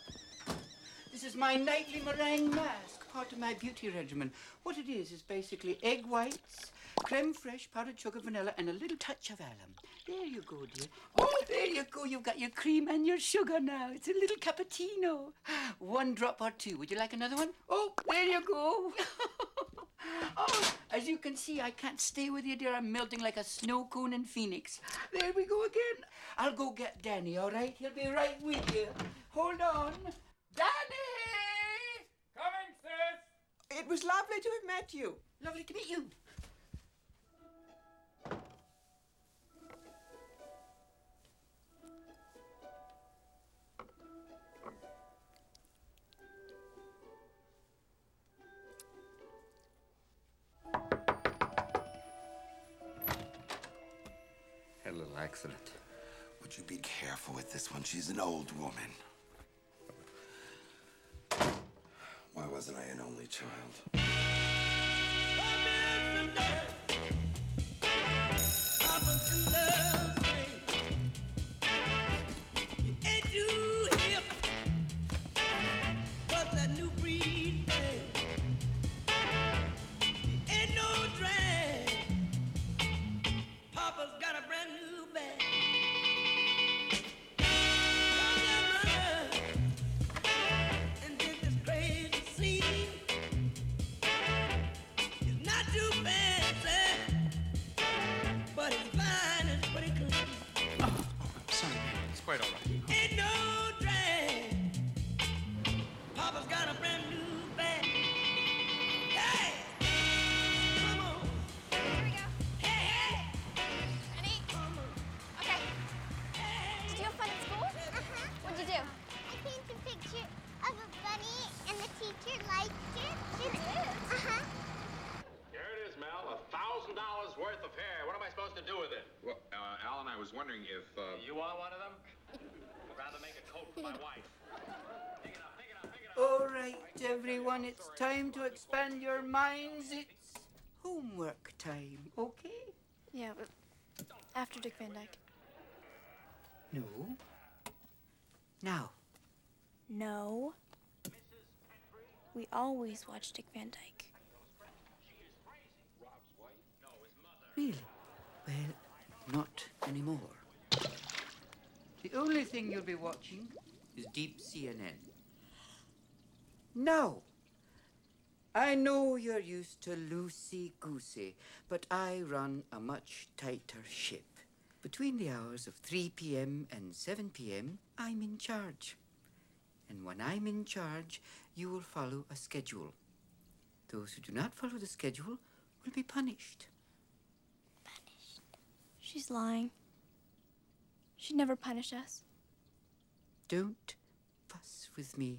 This is my nightly meringue mask, part of my beauty regimen. What it is basically egg whites, creme fraiche, powdered sugar, vanilla, and a little touch of alum. There you go, dear. Oh, there you go. You've got your cream and your sugar now. It's a little cappuccino. One drop or two. Would you like another one? Oh, there you go. Oh, as you can see, I can't stay with you, dear. I'm melting like a snow cone in Phoenix. There we go again. I'll go get Danny, all right? He'll be right with you. Hold on. Danny! Coming, sis! It was lovely to have met you. Lovely to meet you. accident. Would you be careful with this one? She's an old woman. Why wasn't I an only child? Everyone, it's time to expand your minds. It's homework time, okay? Yeah, but after Dick Van Dyke. No. Now. No. We always watch Dick Van Dyke. Really? Well, not anymore. The only thing you'll be watching is Deep CNN. Now, I know you're used to loosey-goosey, but I run a much tighter ship. Between the hours of 3 p.m. and 7 p.m., I'm in charge. And when I'm in charge, you will follow a schedule. Those who do not follow the schedule will be punished. Punished? She's lying. She'd never punish us. Don't fuss with me.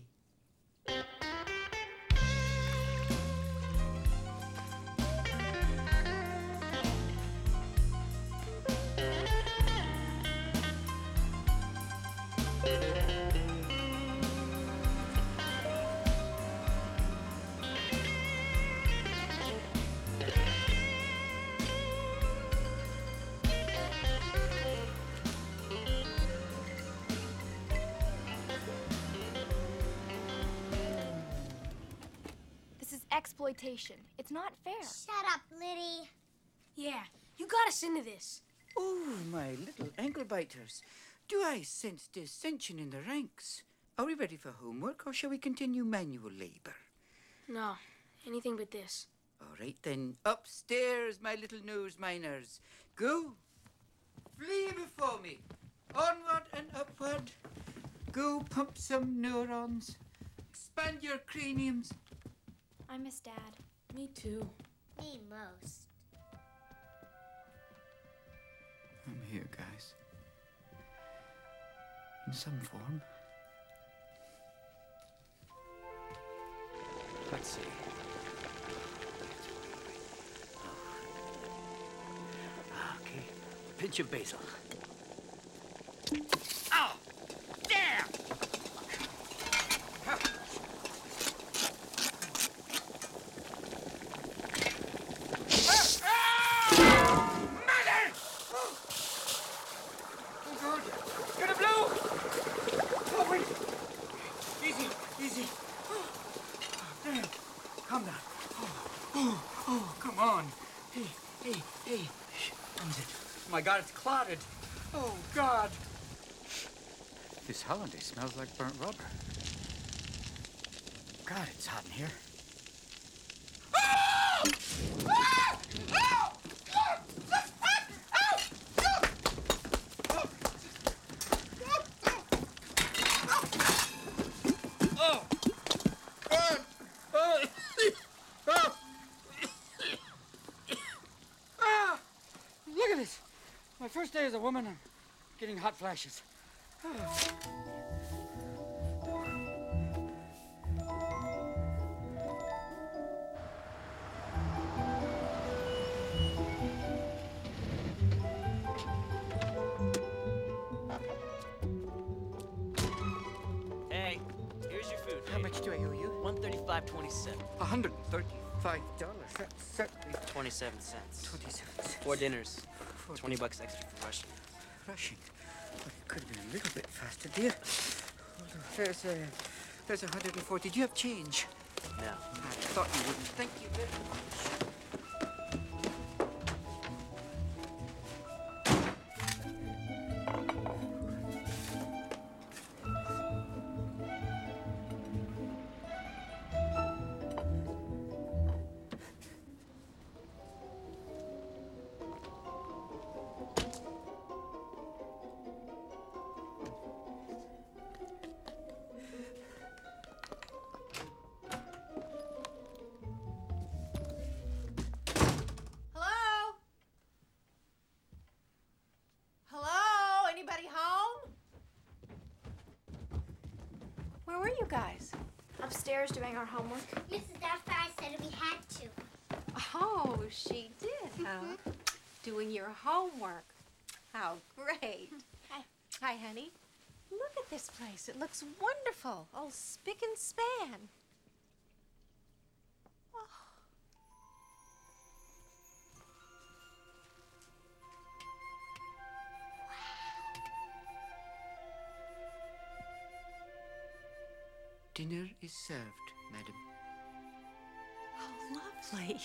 Exploitation. It's not fair. Shut up, Liddy. Yeah, you got us into this. Oh, my little ankle biters. Do I sense dissension in the ranks? Are we ready for homework, or shall we continue manual labor? No, anything but this. All right, then. Upstairs, my little nose miners. Go. Flee before me. Onward and upward. Go pump some neurons. Expand your craniums. I miss Dad. Me too. Me most. I'm here, guys. In some form. Let's see. Okay. Pinch of basil. Ow! Damn! Oh my God, it's clotted. Oh, God. This holiday smells like burnt rubber. God, it's hot in here. As a woman, I'm getting hot flashes. $135.27. $135? That's 27 cents. 27 cents. 4 dinners. 20 bucks extra for rushing. Rushing? Well, it could have been a little bit faster, dear. Hold on. There's 140. Do you have change? No. I thought you wouldn't. Thank you very much. Guys, upstairs doing our homework. Mrs. Doubtfire said we had to. Oh, she did, huh? Doing your homework. How great. Hi. Hi, honey. Look at this place. It looks wonderful. All spick and span. Oh. Dinner is served, madam. How lovely.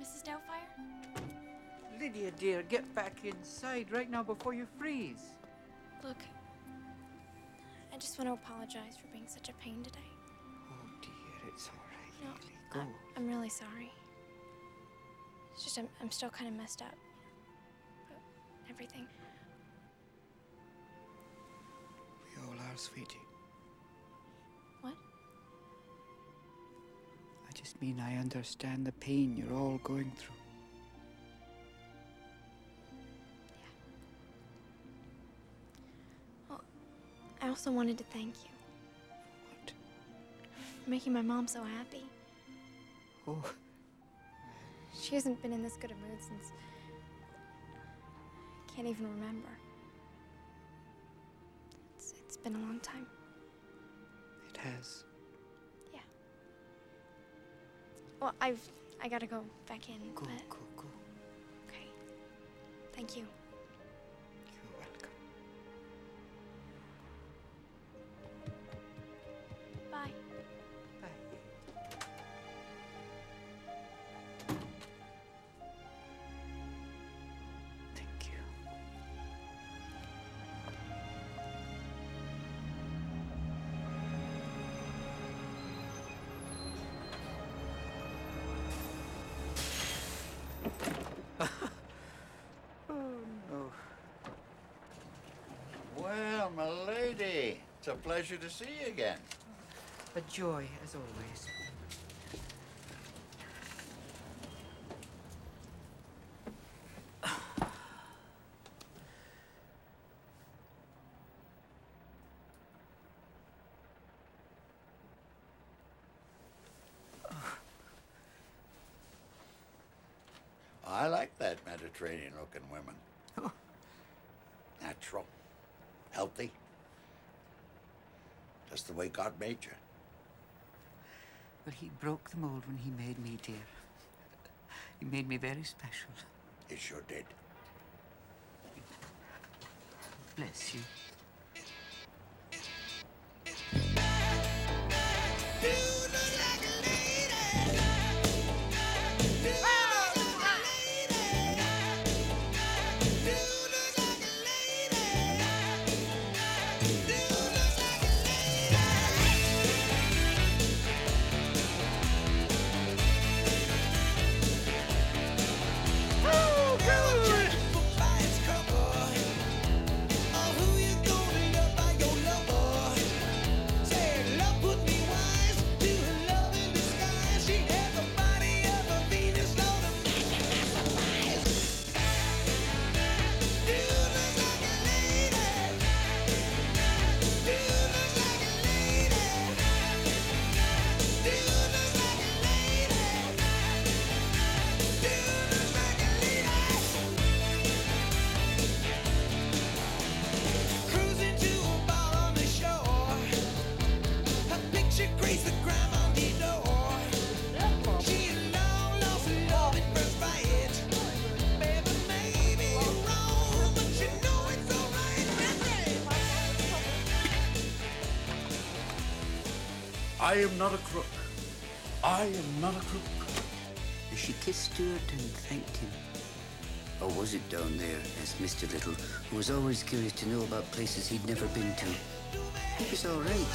Mrs. Doubtfire? Lydia, dear, get back inside right now before you freeze. Look, I just want to apologize for being such a pain today. Oh, dear, it's all right. No, Lily, go. I'm really sorry. It's just I'm still kind of messed up. But everything. We all are, sweetie. What? I just mean I understand the pain you're all going through. I also wanted to thank you. What? For making my mom so happy. Oh. She hasn't been in this good a mood since... I can't even remember. It's been a long time. It has. Yeah. Well, I gotta go back in, but... Go. Okay. Thank you. My lady, it's a pleasure to see you again. A joy, as always. I like that Mediterranean-looking women. Oh. Natural. Healthy. Just the way God made you. Well, he broke the mold when he made me, dear. He made me very special. He sure did. Bless you. I am not a crook. I am not a crook. And she kissed Stuart and thanked him. Or was it down there, asked Mr. Little, who was always curious to know about places he'd never been to. He was all right.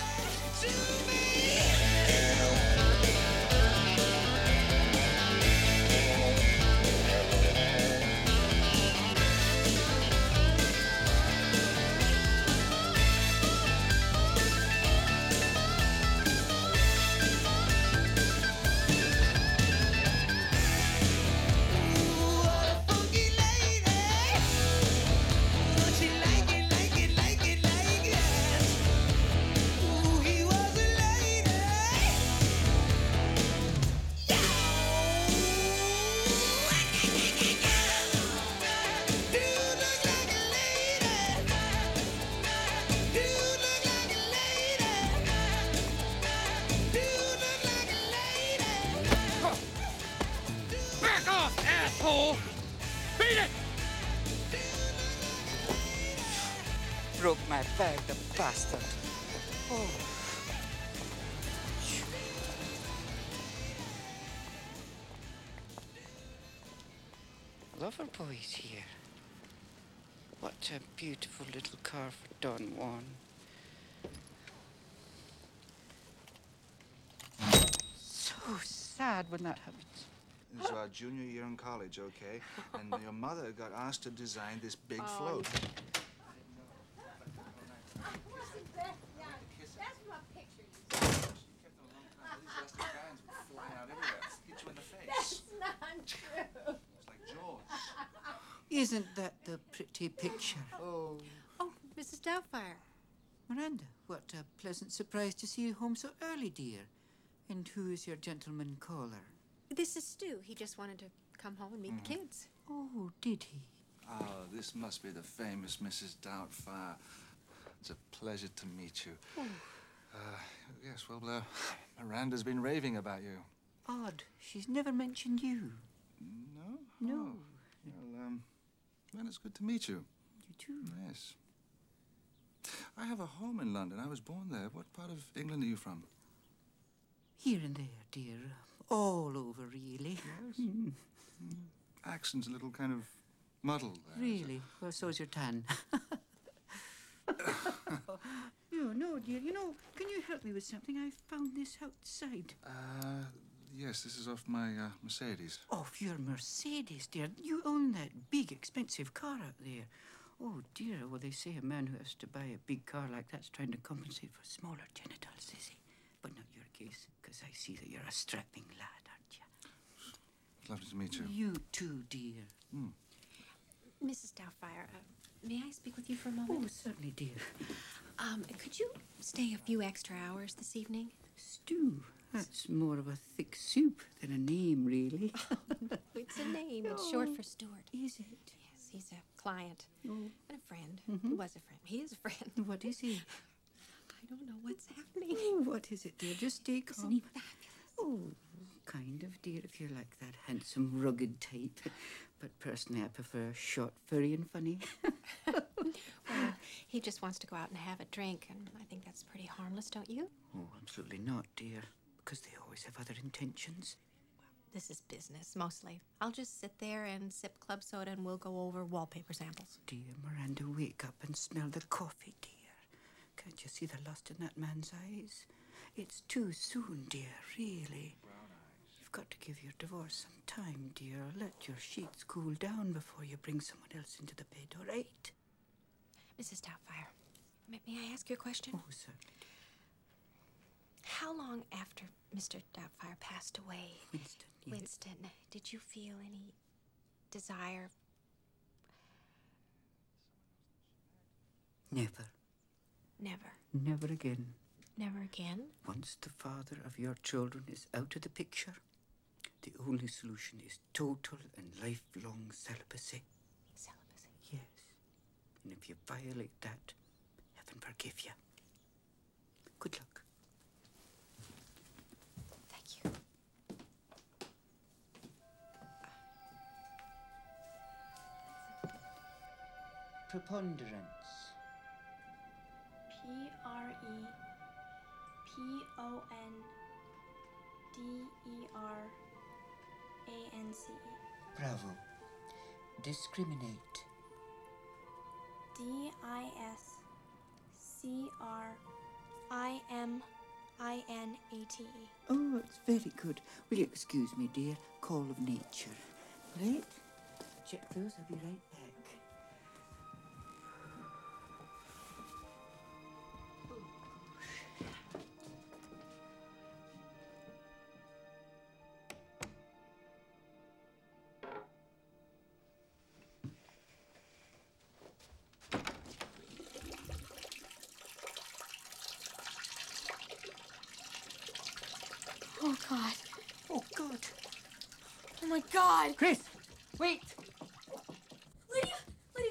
Boys here. What a beautiful little car for Don Juan. So sad when that happens. It was our junior year in college, okay? And your mother got asked to design this big float. Isn't that the pretty picture? Oh, Mrs. Doubtfire. Miranda, what a pleasant surprise to see you home so early, dear. And who is your gentleman caller? This is Stu. He just wanted to come home and meet the kids. Oh, did he? Oh, this must be the famous Mrs. Doubtfire. It's a pleasure to meet you. Oh. Yes, well, Miranda's been raving about you. Odd. She's never mentioned you. No? No. Oh. Well, well, it's good to meet you. You too. Yes. I have a home in London. I was born there. What part of England are you from? Here and there, dear. All over, really. Yes. Accent's a little kind of muddled there. Really? Well, so's your tan. No, dear. You know, can you help me with something? I found this outside. Yes, this is off my Mercedes. Off your Mercedes, dear? You own that big, expensive car out there. Oh, dear. Well, they say a man who has to buy a big car like that's trying to compensate for smaller genitals, is he? But not your case, because I see that you're a strapping lad, aren't you? Lovely to meet you. You too, dear. Mrs. Doubtfire, may I speak with you for a moment? Oh, certainly, dear. Could you stay a few extra hours this evening? Stew. That's more of a thick soup than a name, really. It's a name. It's short for Stuart. Is it? Yes, he's a client and a friend. He was a friend. He is a friend. What is he? I don't know what's happening. Oh, what is it, dear? Just stay calm. Isn't he fabulous? Oh, kind of, dear, if you like that handsome, rugged type. But personally, I prefer short, furry and funny. Well, he just wants to go out and have a drink, and I think that's pretty harmless, don't you? Oh, absolutely not, dear. Because they always have other intentions. Well, this is business, mostly. I'll just sit there and sip club soda and we'll go over wallpaper samples. Dear Miranda, wake up and smell the coffee, dear. Can't you see the lust in that man's eyes? It's too soon, dear, really. Brown eyes. You've got to give your divorce some time, dear. Let your sheets cool down before you bring someone else into the bed, all right? Mrs. Doubtfire, may I ask you a question? Oh, certainly. How long after Mr. Doubtfire passed away, Winston, did you feel any desire? Never. Never? Never again. Never again? Once the father of your children is out of the picture, the only solution is total and lifelong celibacy. Celibacy? Yes. And if you violate that, heaven forgive you. Good luck. Preponderance. P-R-E... P... D-O-N-D-E-R-A-N-C-E. Bravo. Discriminate. D-I-S-C-R-I-M-I-N-A-T-E. Oh, it's very good. Will you excuse me, dear? Call of nature. Right? Check those. I'll be right back. God. Chris, wait! Lydia,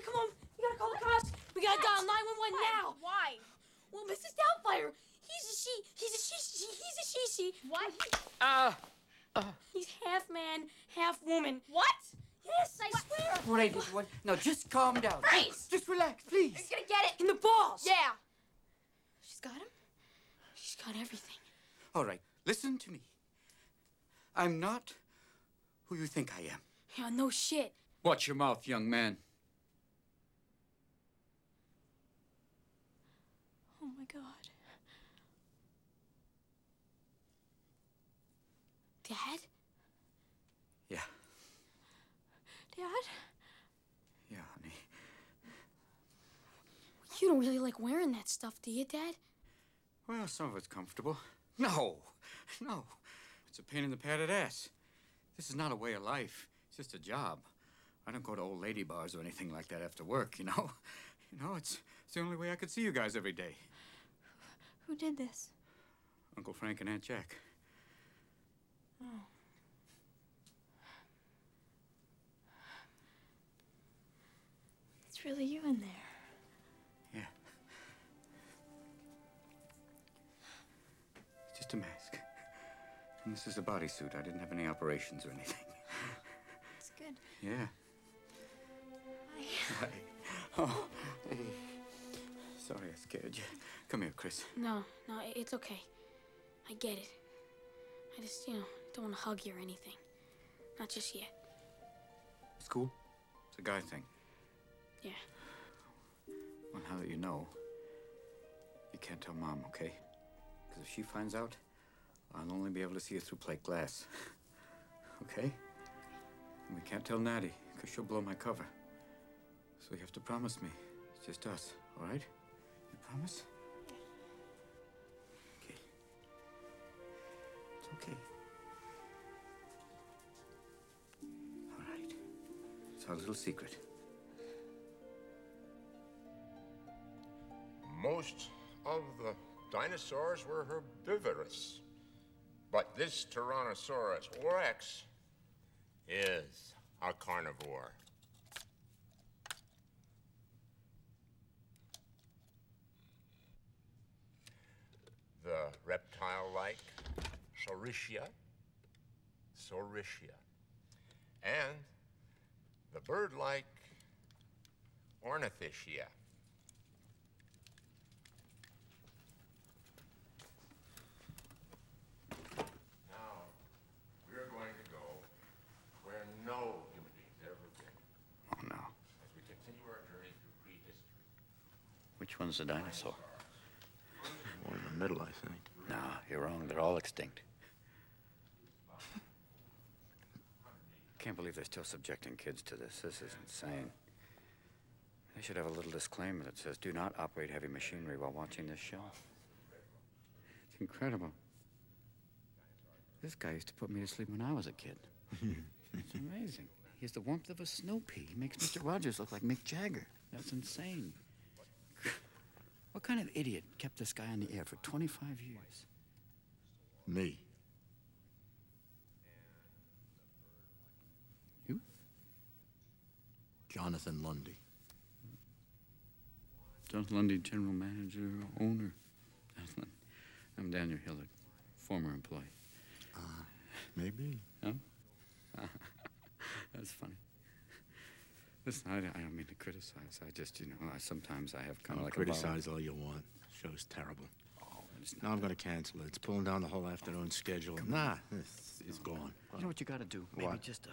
come on. You gotta call the cops. We gotta dial 911 now. Why? Well, Mrs. Doubtfire, he's a she. What? He's half man, half woman. What? Yes, I swear. All right, everyone. Now just calm down. Chris! Just relax, please. You're gonna get it. In the balls. Yeah. She's got him? She's got everything. All right, listen to me. I'm not who you think I am. Yeah, no shit. Watch your mouth, young man. Oh, my God. Dad? Yeah. Dad? Yeah, honey. You don't really like wearing that stuff, do you, Dad? Well, some of it's comfortable. No. It's a pain in the padded ass. This is not a way of life. It's just a job. I don't go to old lady bars or anything like that after work, you know? It's the only way I could see you guys every day. Who did this? Uncle Frank and Aunt Jack. Oh. It's really you in there. Yeah. It's just a mask. And this is a bodysuit. I didn't have any operations or anything. It's good. Yeah. Hi. Oh, hey. Sorry I scared you. Come here, Chris. No, it's okay. I get it. I just, don't want to hug you or anything. Not just yet. It's cool. It's a guy thing. Yeah. Well, now that you know, you can't tell Mom, okay? Because if she finds out, I'll only be able to see you through plate glass. Okay? And we can't tell Natty, because she'll blow my cover. So you have to promise me. It's just us, all right? You promise? Okay. It's okay. All right. It's our little secret. Most of the dinosaurs were herbivorous. But this Tyrannosaurus rex is a carnivore. The reptile-like Saurischia, and the bird-like Ornithischia. No human beings ever been. Oh, no. As we continue our journey through prehistory. Which one's the dinosaur? One in the middle, I think. Nah, you're wrong. They're all extinct. Can't believe they're still subjecting kids to this. This is insane. They should have a little disclaimer that says, do not operate heavy machinery while watching this show. It's incredible. This guy used to put me to sleep when I was a kid. It's amazing. He has the warmth of a snow pea. He makes Mr. Rogers look like Mick Jagger. That's insane. What kind of idiot kept this guy on the air for 25 years? Me. You? Jonathan Lundy. Jonathan Lundy, general manager, owner. I'm Daniel Hillard, former employee. Maybe. Huh? That's funny. Listen, I don't mean to criticize. I just, sometimes I have kind of like a criticize all you want. The show's terrible. Oh, Now I've got to cancel it. It's pulling down the whole afternoon schedule. Nah, it's gone. You know what you got to do? Maybe what? Just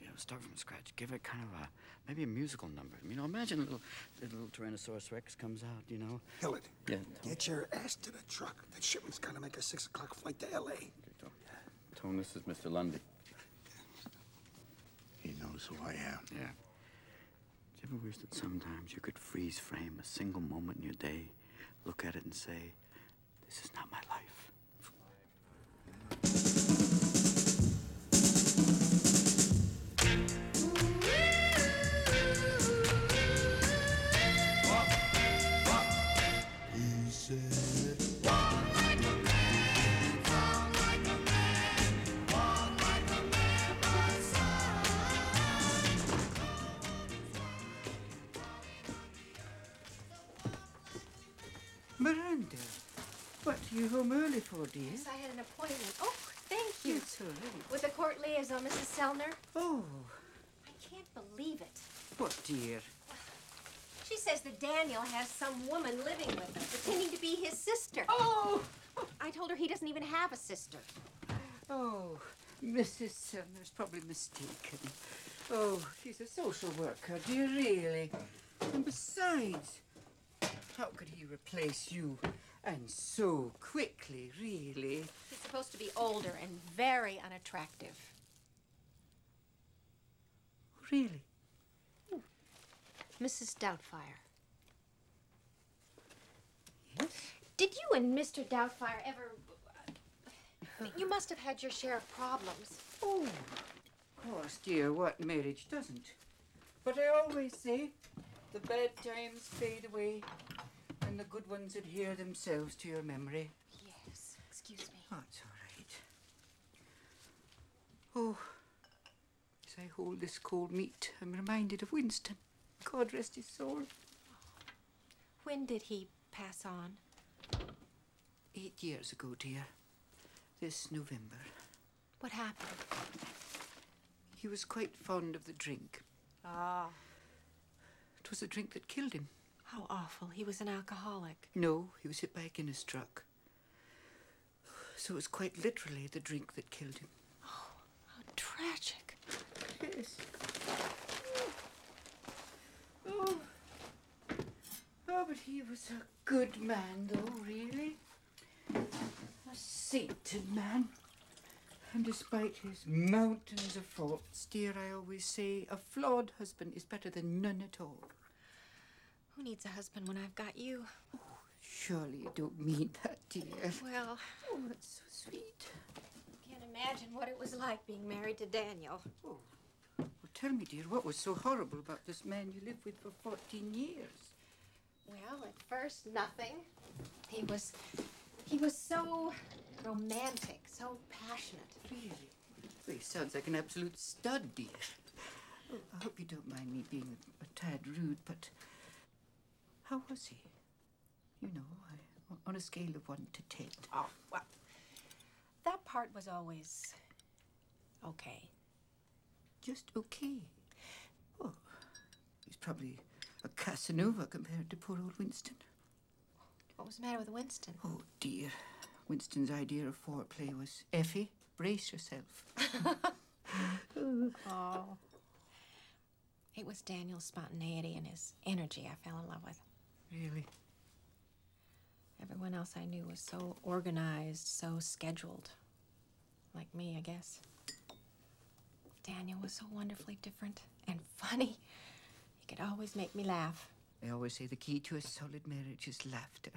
you know, start from scratch. Give it kind of a maybe a musical number. You know, imagine a little Tyrannosaurus Rex comes out. You know, Hillard. Yeah. Get your ass to the truck. That shipment's got to make a 6 o'clock flight to L.A. Okay, Tom, this is Mr. Lundy. He knows who I am. Yeah. Do you ever wish that sometimes you could freeze frame a single moment in your day, look at it and say, this is not my life? Miranda, what are you home early for, dear? Yes, I had an appointment. Oh, thank you. You too. With the court liaison, Mrs. Selner. Oh. I can't believe it. What, dear? She says that Daniel has some woman living with him, pretending to be his sister. Oh! I told her he doesn't even have a sister. Oh, Mrs. Selner's probably mistaken. Oh, she's a social worker, dear, really. And besides, how could he replace you? And so quickly, really. He's supposed to be older and very unattractive. Really? Ooh. Mrs. Doubtfire. Yes? Did you and Mr. Doubtfire ever... You must have had your share of problems. Oh, of course, dear, what marriage doesn't? But I always say, the bad times fade away, and the good ones adhere themselves to your memory. Yes, excuse me. Oh, it's all right. Oh, as I hold this cold meat, I'm reminded of Winston. God rest his soul. When did he pass on? 8 years ago, dear. This November. What happened? He was quite fond of the drink. Ah. It was the drink that killed him. How awful. He was an alcoholic. No, he was hit by a Guinness truck. So it was quite literally the drink that killed him. Oh, how tragic. Yes. Oh. Oh, but he was a good man, though, really. A sainted man. And despite his mountains of faults, dear, I always say a flawed husband is better than none at all. Who needs a husband when I've got you? Oh, surely you don't mean that, dear. Well... Oh, that's so sweet. I can't imagine what it was like being married to Daniel. Oh. Well, tell me, dear, what was so horrible about this man you lived with for 14 years? Well, at first, nothing. He was so... romantic, so passionate. Really? Well, he sounds like an absolute stud, dear. Oh, I hope you don't mind me being a tad rude, but how was he? You know, on a scale of 1 to 10. Oh, well, that part was always okay. Just okay? Oh, he's probably a Casanova compared to poor old Winston. What was the matter with Winston? Oh, dear. Winston's idea of foreplay was, Effie, brace yourself. Oh. It was Daniel's spontaneity and his energy I fell in love with. Really? Everyone else I knew was so organized, so scheduled. Like me, I guess. Daniel was so wonderfully different and funny. He could always make me laugh. They always say the key to a solid marriage is laughter.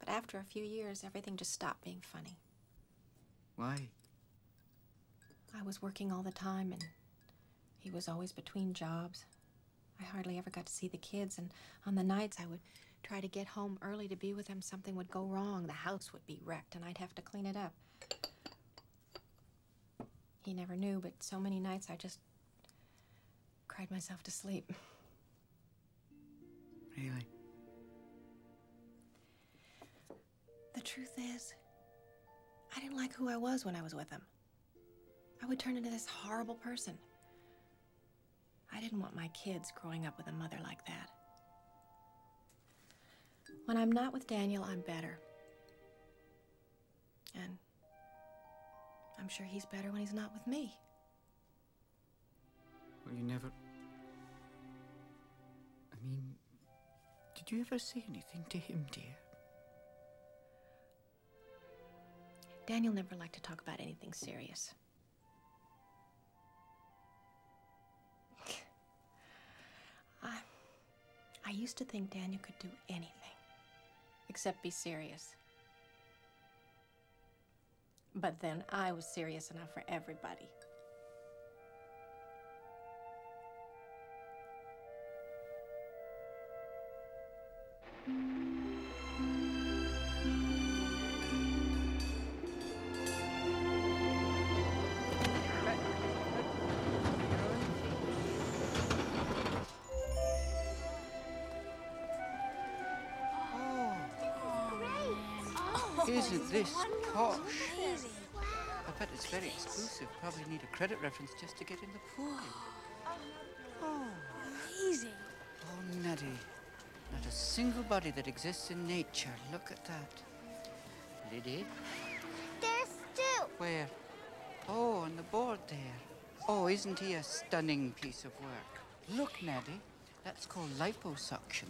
But after a few years, everything just stopped being funny. Why? I was working all the time, and he was always between jobs. I hardly ever got to see the kids, and on the nights I would try to get home early to be with him. Something would go wrong. The house would be wrecked, and I'd have to clean it up. He never knew, but so many nights I just cried myself to sleep. Really? The truth is, I didn't like who I was when I was with him. I would turn into this horrible person. I didn't want my kids growing up with a mother like that. When I'm not with Daniel, I'm better. And I'm sure he's better when he's not with me. Well, you never... I mean, did you ever say anything to him, dear? Daniel never liked to talk about anything serious. I used to think Daniel could do anything except be serious. But then I was serious enough for everybody. Isn't this posh? I bet it's very exclusive. Probably need a credit reference just to get in the pool. Oh, amazing. Oh, Nutty. Not a single body that exists in nature. Look at that. Liddy? There's Stu. Where? Oh, on the board there. Oh, isn't he a stunning piece of work? Look, Nutty. That's called liposuction.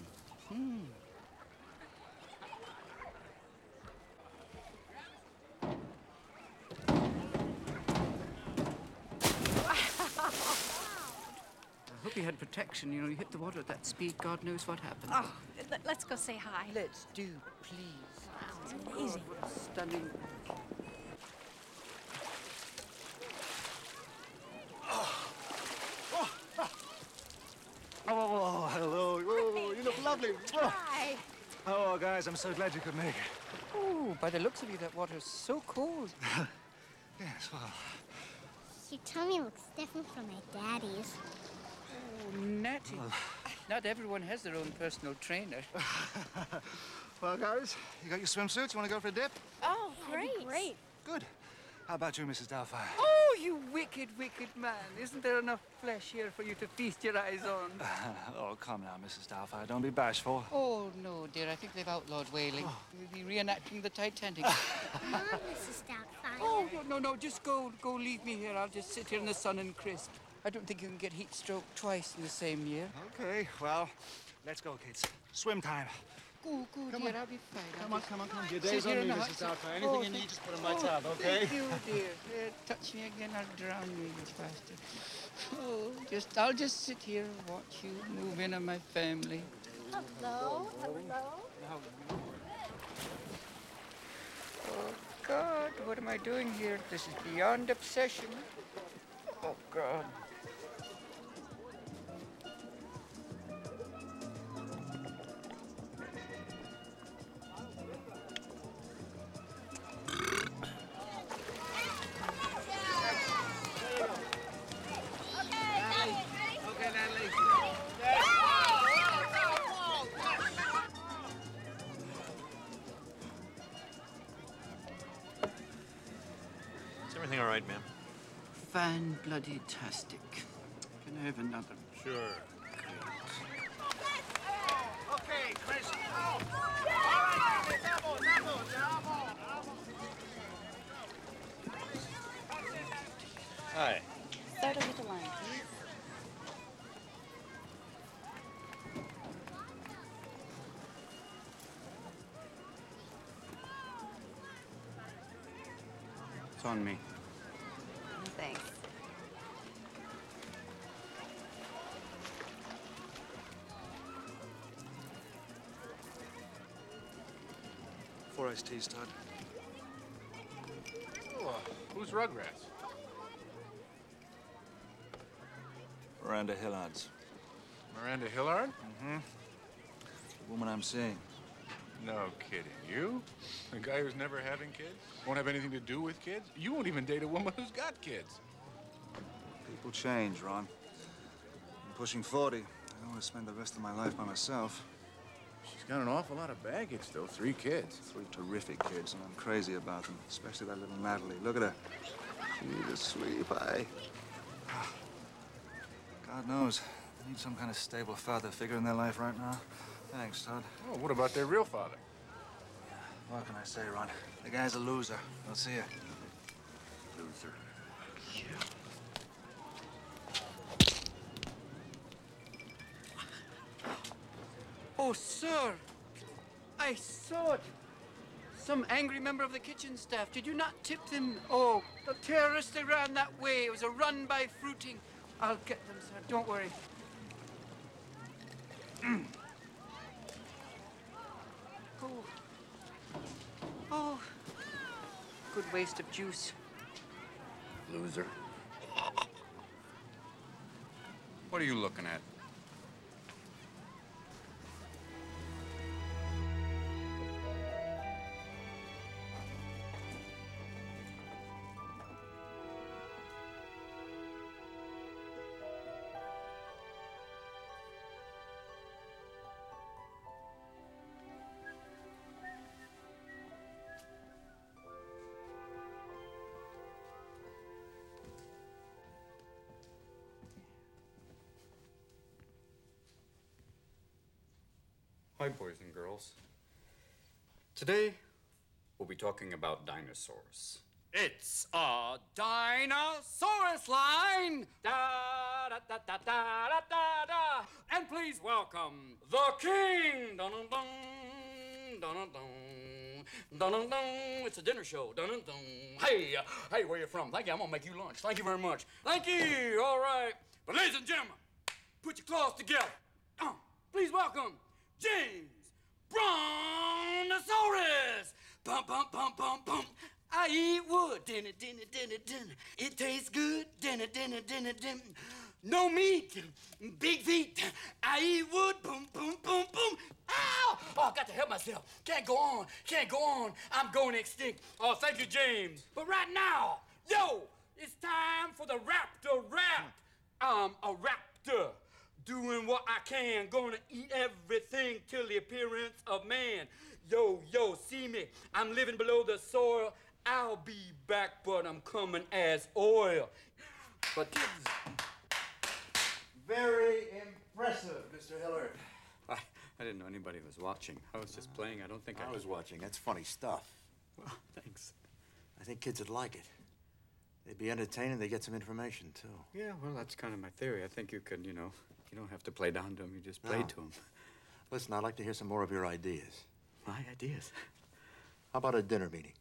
You had protection, you know, you hit the water at that speed, God knows what happened. Oh, let's go say hi. Let's do, please. Wow, it's amazing. God, stunning. Oh. Oh. Oh. Oh, hello. Oh, you look lovely. Oh. Hi. Oh, guys, I'm so glad you could make it. Oh, by the looks of you, that water's so cold. Yes, well. Your tummy looks different from my daddy's. Oh, Natty. Well, not everyone has their own personal trainer. Well, guys, you got your swimsuits? You want to go for a dip? Oh, great. Great. Good. How about you, Mrs. Doubtfire? Oh, you wicked, wicked man. Isn't there enough flesh here for you to feast your eyes on? Oh, come now, Mrs. Doubtfire. Don't be bashful. Oh, no, dear. I think they've outlawed whaling. Oh. We'll be reenacting the Titanic. Mom, Mrs. Doubtfire. Oh, no. Just go leave me here. I'll just sit here in the sun and crisp. I don't think you can get heat stroke twice in the same year. Okay, well, let's go, kids. Swim time. Go, come dear, on. I'll be fine. Come on. Your day's on me, Mrs. Doubtfire. Anything you need, just put in my tab, okay? Thank you, dear. Touch me again, I'll drown you, you bastard. Oh, I'll just sit here and watch you move in on my family. Hello. Oh, God, what am I doing here? This is beyond obsession. Oh, God. Is everything all right, ma'am? Fan-bloody-tastic. Can I have another? Sure. Okay, Chris. All right, hi. Start over the line, please. It's on me. Thanks. Four iced teas, Todd. Oh, who's Rugrats? Miranda Hillard's. Miranda Hillard? Mm-hmm. The woman I'm seeing. No kidding. You? A guy who's never having kids? Won't have anything to do with kids? You won't even date a woman who's got kids. People change, Ron. I'm pushing 40. I don't want to spend the rest of my life by myself. She's got an awful lot of baggage, though. 3 kids. 3 terrific kids, and I'm crazy about them. Especially that little Natalie. Look at her. She's asleep, aye. God knows. They need some kind of stable father figure in their life right now. Thanks, Todd. Oh, what about their real father? Yeah, what can I say, Ron? The guy's a loser. I'll see you. Loser. Yeah. Oh, sir. I saw it. Some angry member of the kitchen staff. Did you not tip them? Oh, the terrorists, they ran that way. It was a run by fruiting. I'll get them, sir. Don't worry. Oh. Oh. Good waste of juice. Loser. What are you looking at? Hi, boys and girls. Today, we'll be talking about dinosaurs. It's a dinosaurus line! Da, da, da, da, da, da, da, da. And please welcome the king! Dun, dun, dun, dun, dun, dun, dun, dun. It's a dinner show. Dun, dun, dun. Hey, hey, where you from? Thank you, I'm gonna make you lunch. Thank you very much. Thank you, all right. But ladies and gentlemen, put your claws together. Please welcome James Brontosaurus! Bum, bum, bum, bum, bum. I eat wood. Dinner, dinner, dinner, dinner. It tastes good. Dinner, dinner, dinner, dinner. No meat. Big feet. I eat wood. Boom, boom, boom, boom. Ow! Oh, I got to help myself. Can't go on. Can't go on. I'm going extinct. Oh, thank you, James. But right now, yo, it's time for the raptor rap. I'm a raptor. Doing what I can, gonna eat everything till the appearance of man. Yo, yo, see me, I'm living below the soil. I'll be back, but I'm coming as oil. But this is very impressive, Mr. Hillard. I didn't know anybody was watching. I was just playing. I don't think I was watching. That's funny stuff. Well, thanks. I think kids would like it. They'd be entertained and they get some information, too. Yeah, well, that's kind of my theory. I think you could, you know, you don't have to play down to him, you just play to him. Listen, I'd like to hear some more of your ideas. My ideas? How about a dinner meeting?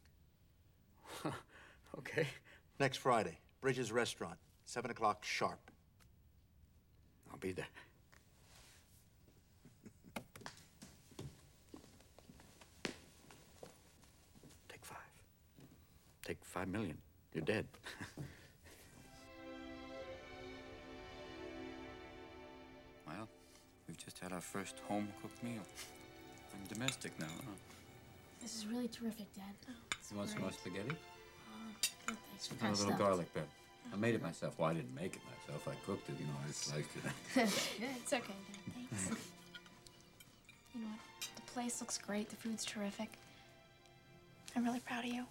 Okay. Next Friday, Bridges Restaurant, 7 o'clock sharp. I'll be there. Take 5. Take 5 million. You're dead. Well, we've just had our first home-cooked meal. I'm domestic now, huh? This is really terrific, Dad. Oh, you want some more spaghetti? Oh, thanks. A little garlic bread. I made it myself. Well, I didn't make it myself. I cooked it, you know, I sliced it. It's okay, Dad. Thanks. You know what? The place looks great. The food's terrific. I'm really proud of you.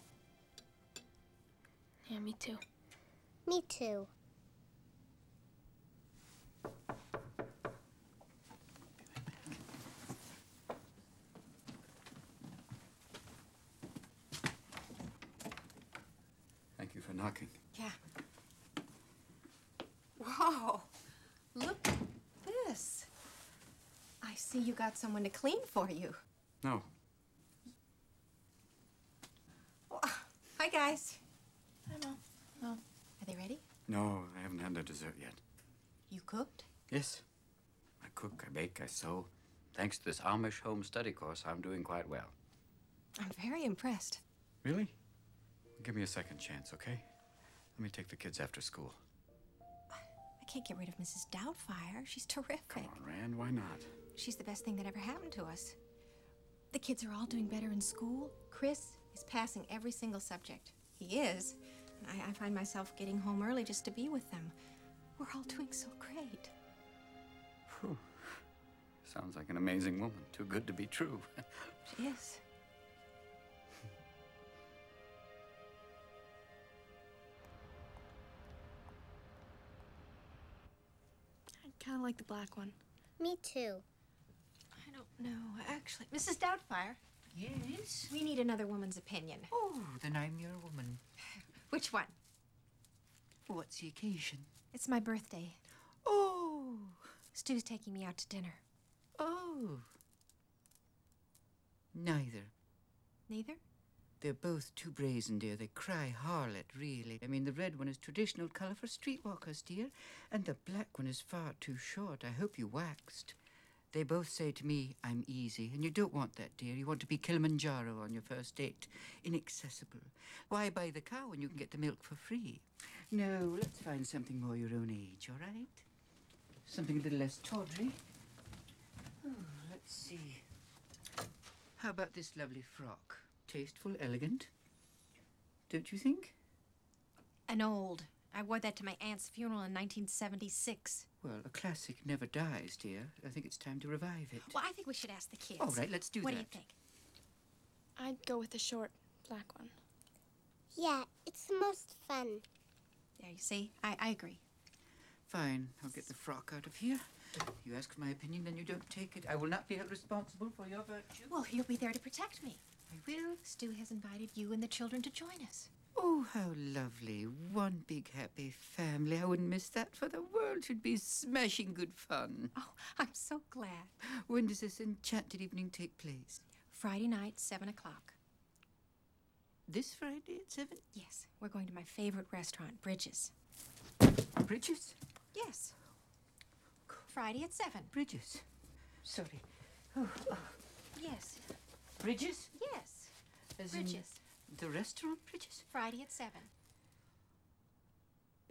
Yeah, me too. Me too. For knocking. Yeah. Wow. Look at this. I see you got someone to clean for you. No. Well, hi, guys. I know. Well, are they ready? No, I haven't had their dessert yet. You cooked? Yes. I cook, I bake, I sew. Thanks to this Amish home study course, I'm doing quite well. I'm very impressed. Really? Give me a second chance, okay? Let me take the kids after school. I can't get rid of Mrs. Doubtfire. She's terrific. Come on, Rand, why not? She's the best thing that ever happened to us. The kids are all doing better in school. Chris is passing every single subject. He is. And I find myself getting home early just to be with them. We're all doing so great. Whew. Sounds like an amazing woman. Too good to be true. She is. I kind of like the black one. Me too. I don't know. Actually, Mrs. Doubtfire. Yes? We need another woman's opinion. Oh, then I'm your woman. Which one? What's the occasion? It's my birthday. Oh! Stu's taking me out to dinner. Oh. Neither. Neither? They're both too brazen, dear. They cry harlot, really. I mean, the red one is traditional colour for streetwalkers, dear, and the black one is far too short. I hope you waxed. They both say to me, I'm easy, and you don't want that, dear. You want to be Kilimanjaro on your first date. Inaccessible. Why buy the cow when you can get the milk for free? No, let's find something more your own age, all right? Something a little less tawdry. Oh, let's see. How about this lovely frock? Tasteful, elegant. Don't you think? An old. I wore that to my aunt's funeral in 1976. Well, a classic never dies, dear. I think it's time to revive it. Well, I think we should ask the kids. All right, let's do that. What do you think? I'd go with the short, black one. Yeah, it's the most fun. There, you see? I agree. Fine. I'll get the frock out of here. You ask for my opinion, then you don't take it. I will not be held responsible for your virtue. Well, he'll be there to protect me. I will. Stu has invited you and the children to join us. Oh, how lovely. One big happy family. I wouldn't miss that for the world. It should be smashing good fun. Oh, I'm so glad. When does this enchanted evening take place? Friday night, 7 o'clock. This Friday at 7? Yes. We're going to my favorite restaurant, Bridges. Bridges? Yes. Friday at 7. Bridges. Sorry. Oh. Yes. Bridges? Yes. As Bridges. The restaurant, Bridges? Friday at 7.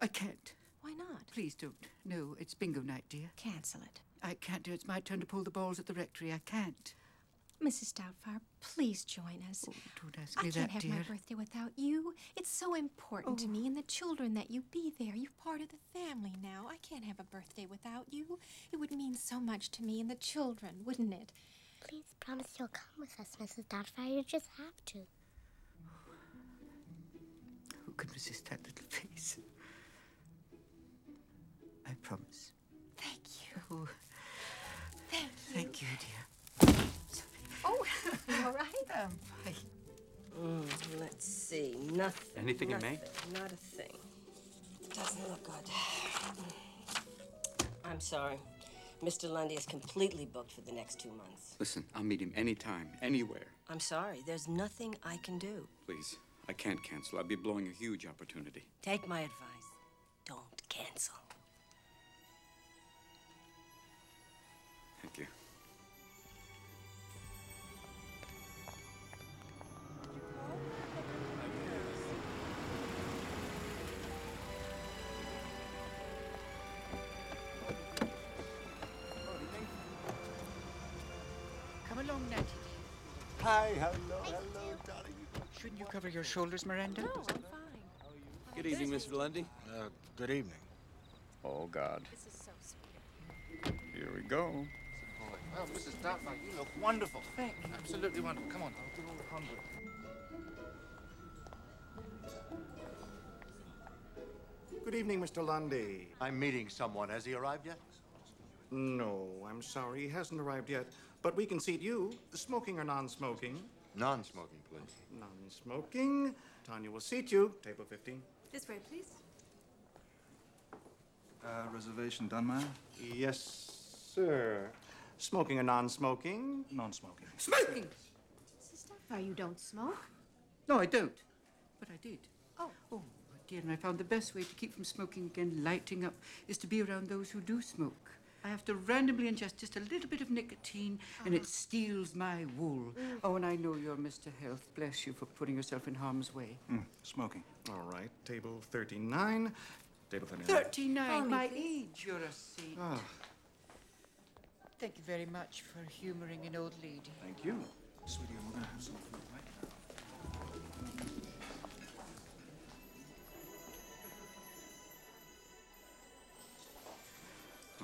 I can't. Why not? Please don't. No, it's bingo night, dear. Cancel it. I can't do it. It's my turn to pull the balls at the rectory. I can't. Mrs. Doubtfire, please join us. Oh, don't ask me that, dear. I can't have my birthday without you. It's so important to me and the children that you be there. You're part of the family now. I can't have a birthday without you. It would mean so much to me and the children, wouldn't it? Please promise you'll come with us, Mrs. Doubtfire. You just have to. Who can resist that little face? I promise. Thank you. Oh. Thank you. Thank you, dear. Sorry. Oh, you all right? Fine. Let's see. Nothing. Anything in May? Not a thing. Doesn't look good. I'm sorry. Mr. Lundy is completely booked for the next 2 months. Listen, I'll meet him anytime, anywhere. I'm sorry, there's nothing I can do. Please, I can't cancel. I'd be blowing a huge opportunity. Take my advice. Don't cancel. Thank you. Hi, hello, hello, darling. Shouldn't you cover your shoulders, Miranda? No, I'm fine. Good evening, Mr. Lundy. Good evening. Oh, God. This is so sweet. Here we go. Oh, Mrs. Doubtfire, you look wonderful. Thank you. Absolutely wonderful. Come on, I'll do all the conduit. Good evening, Mr. Lundy. I'm meeting someone. Has he arrived yet? No, I'm sorry. He hasn't arrived yet. But we can seat you, smoking or non-smoking. Non-smoking, please. Non-smoking. Tanya will seat you. Table 15. This way, please. Reservation, Dunmire? Yes, sir. Smoking or non-smoking? Non-smoking. Smoking! Sister, now you don't smoke? No, I don't. But I did. Oh, dear, and I found the best way to keep from smoking again, lighting up, is to be around those who do smoke. I have to randomly ingest just a little bit of nicotine, and it steals my wool. Oh, and I know you're Mr. Health. Bless you for putting yourself in harm's way. Smoking. All right, table 39. Table 39. 39, oh, my age, you're a saint. Oh. Thank you very much for humouring an old lady. Thank you. Sweetie, I'm going to have some food right now.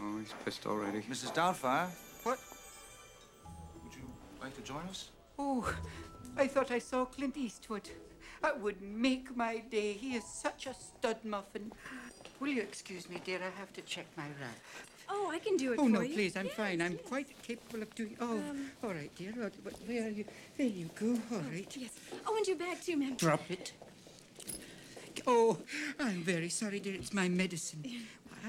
Oh, he's pissed already. Mrs. Doubtfire? What? Would you like to join us? Oh, I thought I saw Clint Eastwood. That would make my day. He is such a stud muffin. Will you excuse me, dear? I have to check my rug. Oh, I can do it for you. Oh, no, please, I'm fine. I'm quite capable of doing... Oh, all right, dear. Where are you? There you go. All right. Yes. Oh, and your bag too, ma'am. Drop it. Oh, I'm very sorry, dear. It's my medicine.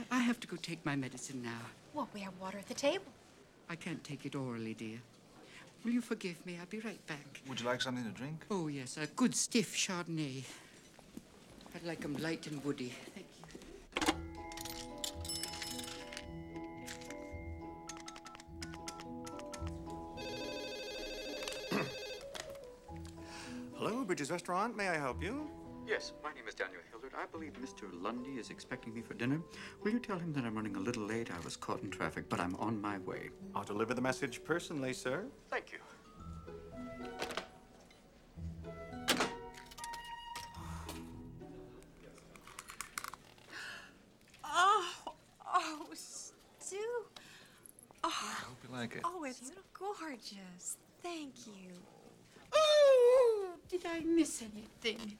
I have to go take my medicine now. Well, we have water at the table. I can't take it orally, dear. Will you forgive me? I'll be right back. Would you like something to drink? Oh, yes, a good stiff Chardonnay. I'd like 'em light and woody. Thank you. Hello, Bridges Restaurant. May I help you? Yes, my name is Daniel Hillard. I believe Mr. Lundy is expecting me for dinner. Will you tell him that I'm running a little late? I was caught in traffic, but I'm on my way. I'll deliver the message personally, sir. Thank you. Oh, Stu. Oh, I hope you like it. Oh, it's gorgeous. Thank you. Oh, did I miss anything?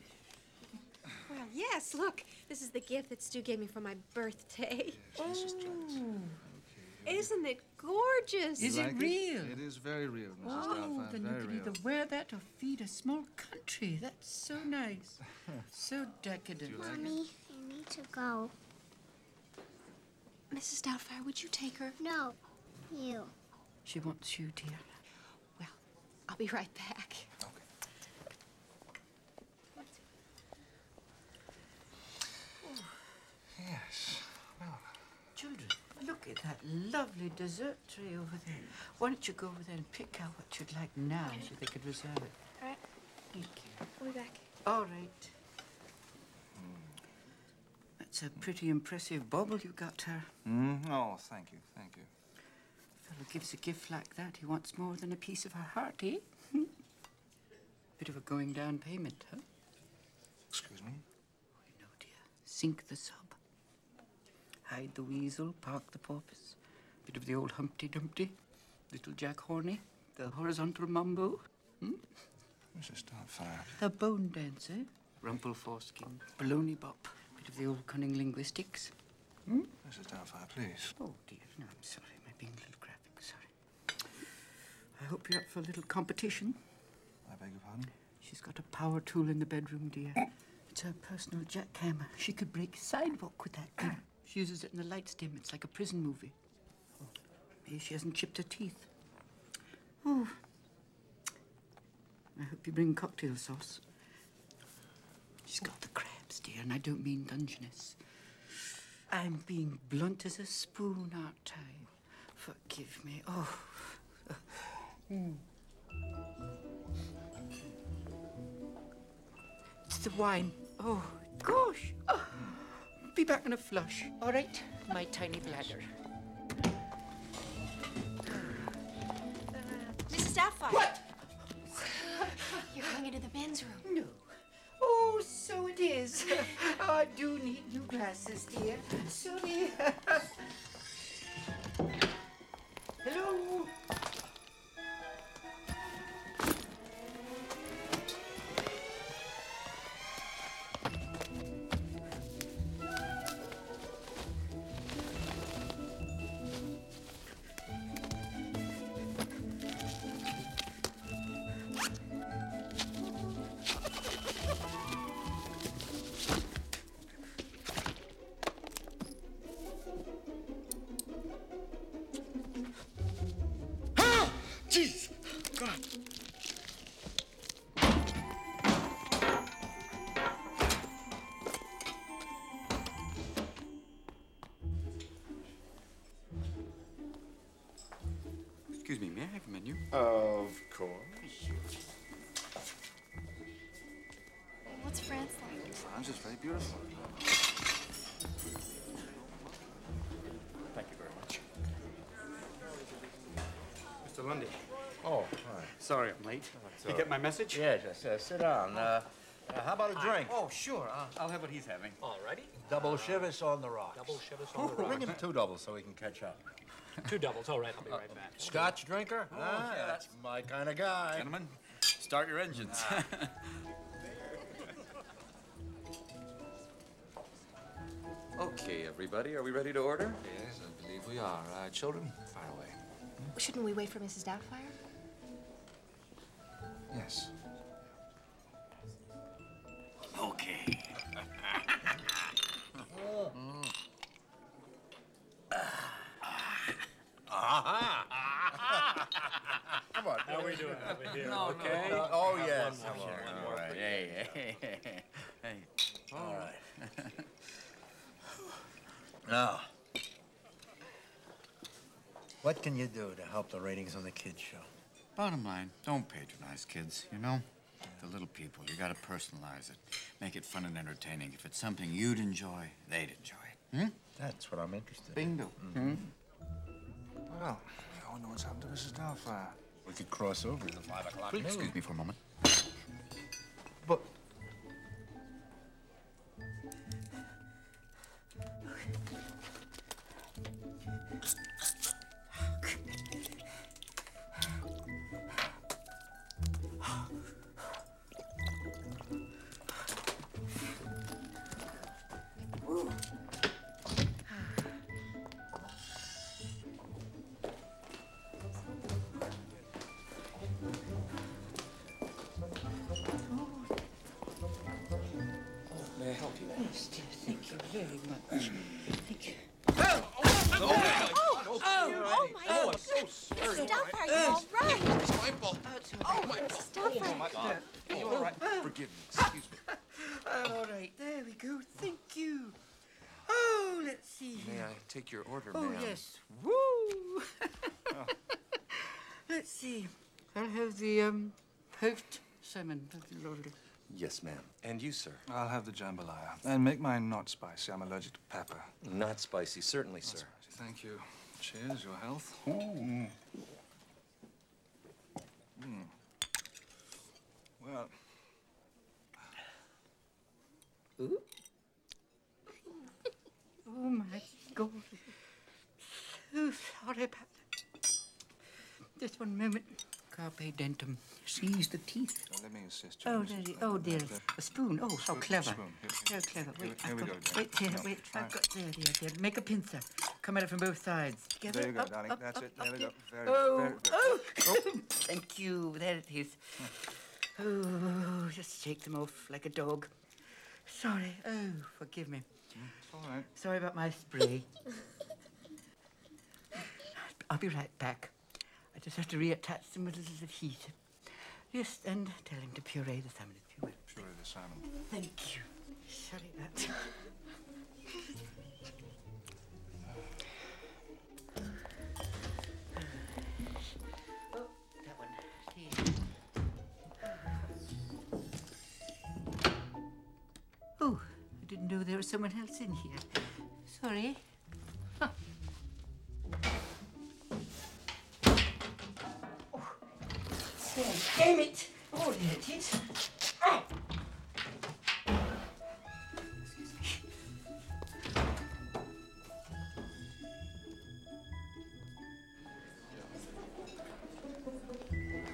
Well, yes, look. This is the gift that Stu gave me for my birthday. Yeah, okay. Isn't it gorgeous? Is it real? It is very real, Mrs. Doubtfire. Then you can either wear that or feed a small country. That's so nice. So decadent. Mommy, I need to go. Mrs. Doubtfire, would you take her? No, you. She wants you, dear. Well, I'll be right back. Okay. Yes, well... Children, look at that lovely dessert tray over there. Why don't you go over there and pick out what you'd like now so they could reserve it? All right. Thank you. We'll be back. All right. That's a pretty impressive bauble you got her. Oh, thank you, thank you. A fellow gives a gift like that, he wants more than a piece of her heart, eh? Bit of a going down payment, huh? Excuse me? Oh, no, dear. Sink the sub. Hide the weasel, park the porpoise, bit of the old Humpty Dumpty, little Jack Horny, the horizontal mumbo. Mrs. Doubtfire. The bone dancer, rumple foreskin, baloney bop, bit of the old cunning linguistics. Mrs. Doubtfire, please. Oh, dear, no, I'm sorry. My being a little graphic, sorry. I hope you're up for a little competition. I beg your pardon? She's got a power tool in the bedroom, dear. It's her personal jackhammer. She could break sidewalk with that thing. She uses it in the light stem. It's like a prison movie. Oh, maybe she hasn't chipped her teeth. Oh. I hope you bring cocktail sauce. She's got the crabs, dear, and I don't mean Dungeness. I'm being blunt as a spoon, aren't I? Forgive me. Oh. It's the wine. Oh, gosh. Oh. Be back in a flush, all right? My tiny bladder. Mrs. Doubtfire! What? You're going into the men's room. No. Oh, so it is. Oh, I do need new glasses, dear. Sorry. Hello? Excuse me, may I have a menu? Of course. What's France like? France is very beautiful. Thank you very much. Mr. Lundy. Oh, hi. Sorry I'm late. So, you get my message? Yeah, just sit down. How about a drink? Oh, sure. I'll have what he's having. All righty. Double Chivas on the rocks. Double Chivas on the rocks. Bring him two doubles so we can catch up. Two doubles, all right, I'll be right back. Scotch drinker? Oh, yeah, that's my kind of guy. Gentlemen, start your engines. Okay, everybody, are we ready to order? Yes, I believe we are. Children, fire away. Well, shouldn't we wait for Mrs. Doubtfire? Yes. Okay. Come on, how are we doing over here? No, okay. No, oh, yes. All right. Hey. All right. Now, what can you do to help the ratings on the kids' show? Bottom line, don't patronize kids, you know? Yeah. The little people, you gotta personalize it. Make it fun and entertaining. If it's something you'd enjoy, they'd enjoy it. Hmm? That's what I'm interested in. Bingo. Mm-hmm. Well, I wonder what's happened to Mrs. Doubtfire. We could cross over to the 5 o'clock. Please excuse me for a moment. But... Yes, ma'am. And you, sir? I'll have the jambalaya. And make mine not spicy. I'm allergic to pepper. Not spicy, certainly, not sir. Spicy. Thank you. Cheers, your health. Ooh. Mm. Well. Ooh. Oh, my God. So sorry about that. Just one moment. Carpe dentum. Seize the teeth. Well, let me assist you. Oh, there, oh dear. A spoon. Oh, how clever. Spoon. Here. So clever. Wait, here we go. Wait, here, wait. I've got there, dear. Make a pincer. Come at it from both sides. Together. There you go, up, darling. Up, that's up, it. There we go. Very, very good. Thank you. There it is. Oh, just shake them off like a dog. Sorry. Oh, forgive me. It's all right. Sorry about my spray. I'll be right back. I just have to reattach them with a little heat. Yes, and tell him to puree the salmon if you will. Puree the salmon. Thank you. Sorry about that. Oh, that one. Here. Oh, I didn't know there was someone else in here. Sorry. Damn it! Oh, there it is. Oh. Excuse me.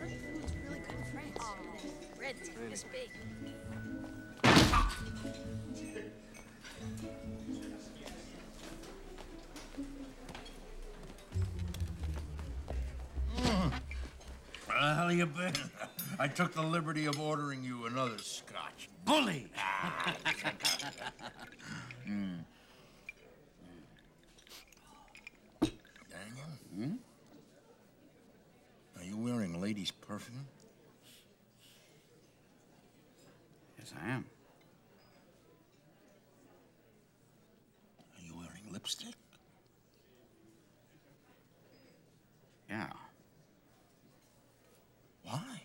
Really good friends. Oh, bread's this big. How you been? I took the liberty of ordering you another scotch. Bully! Daniel? Hmm? Are you wearing ladies' perfume? Yes, I am. Are you wearing lipstick? Yeah. Why?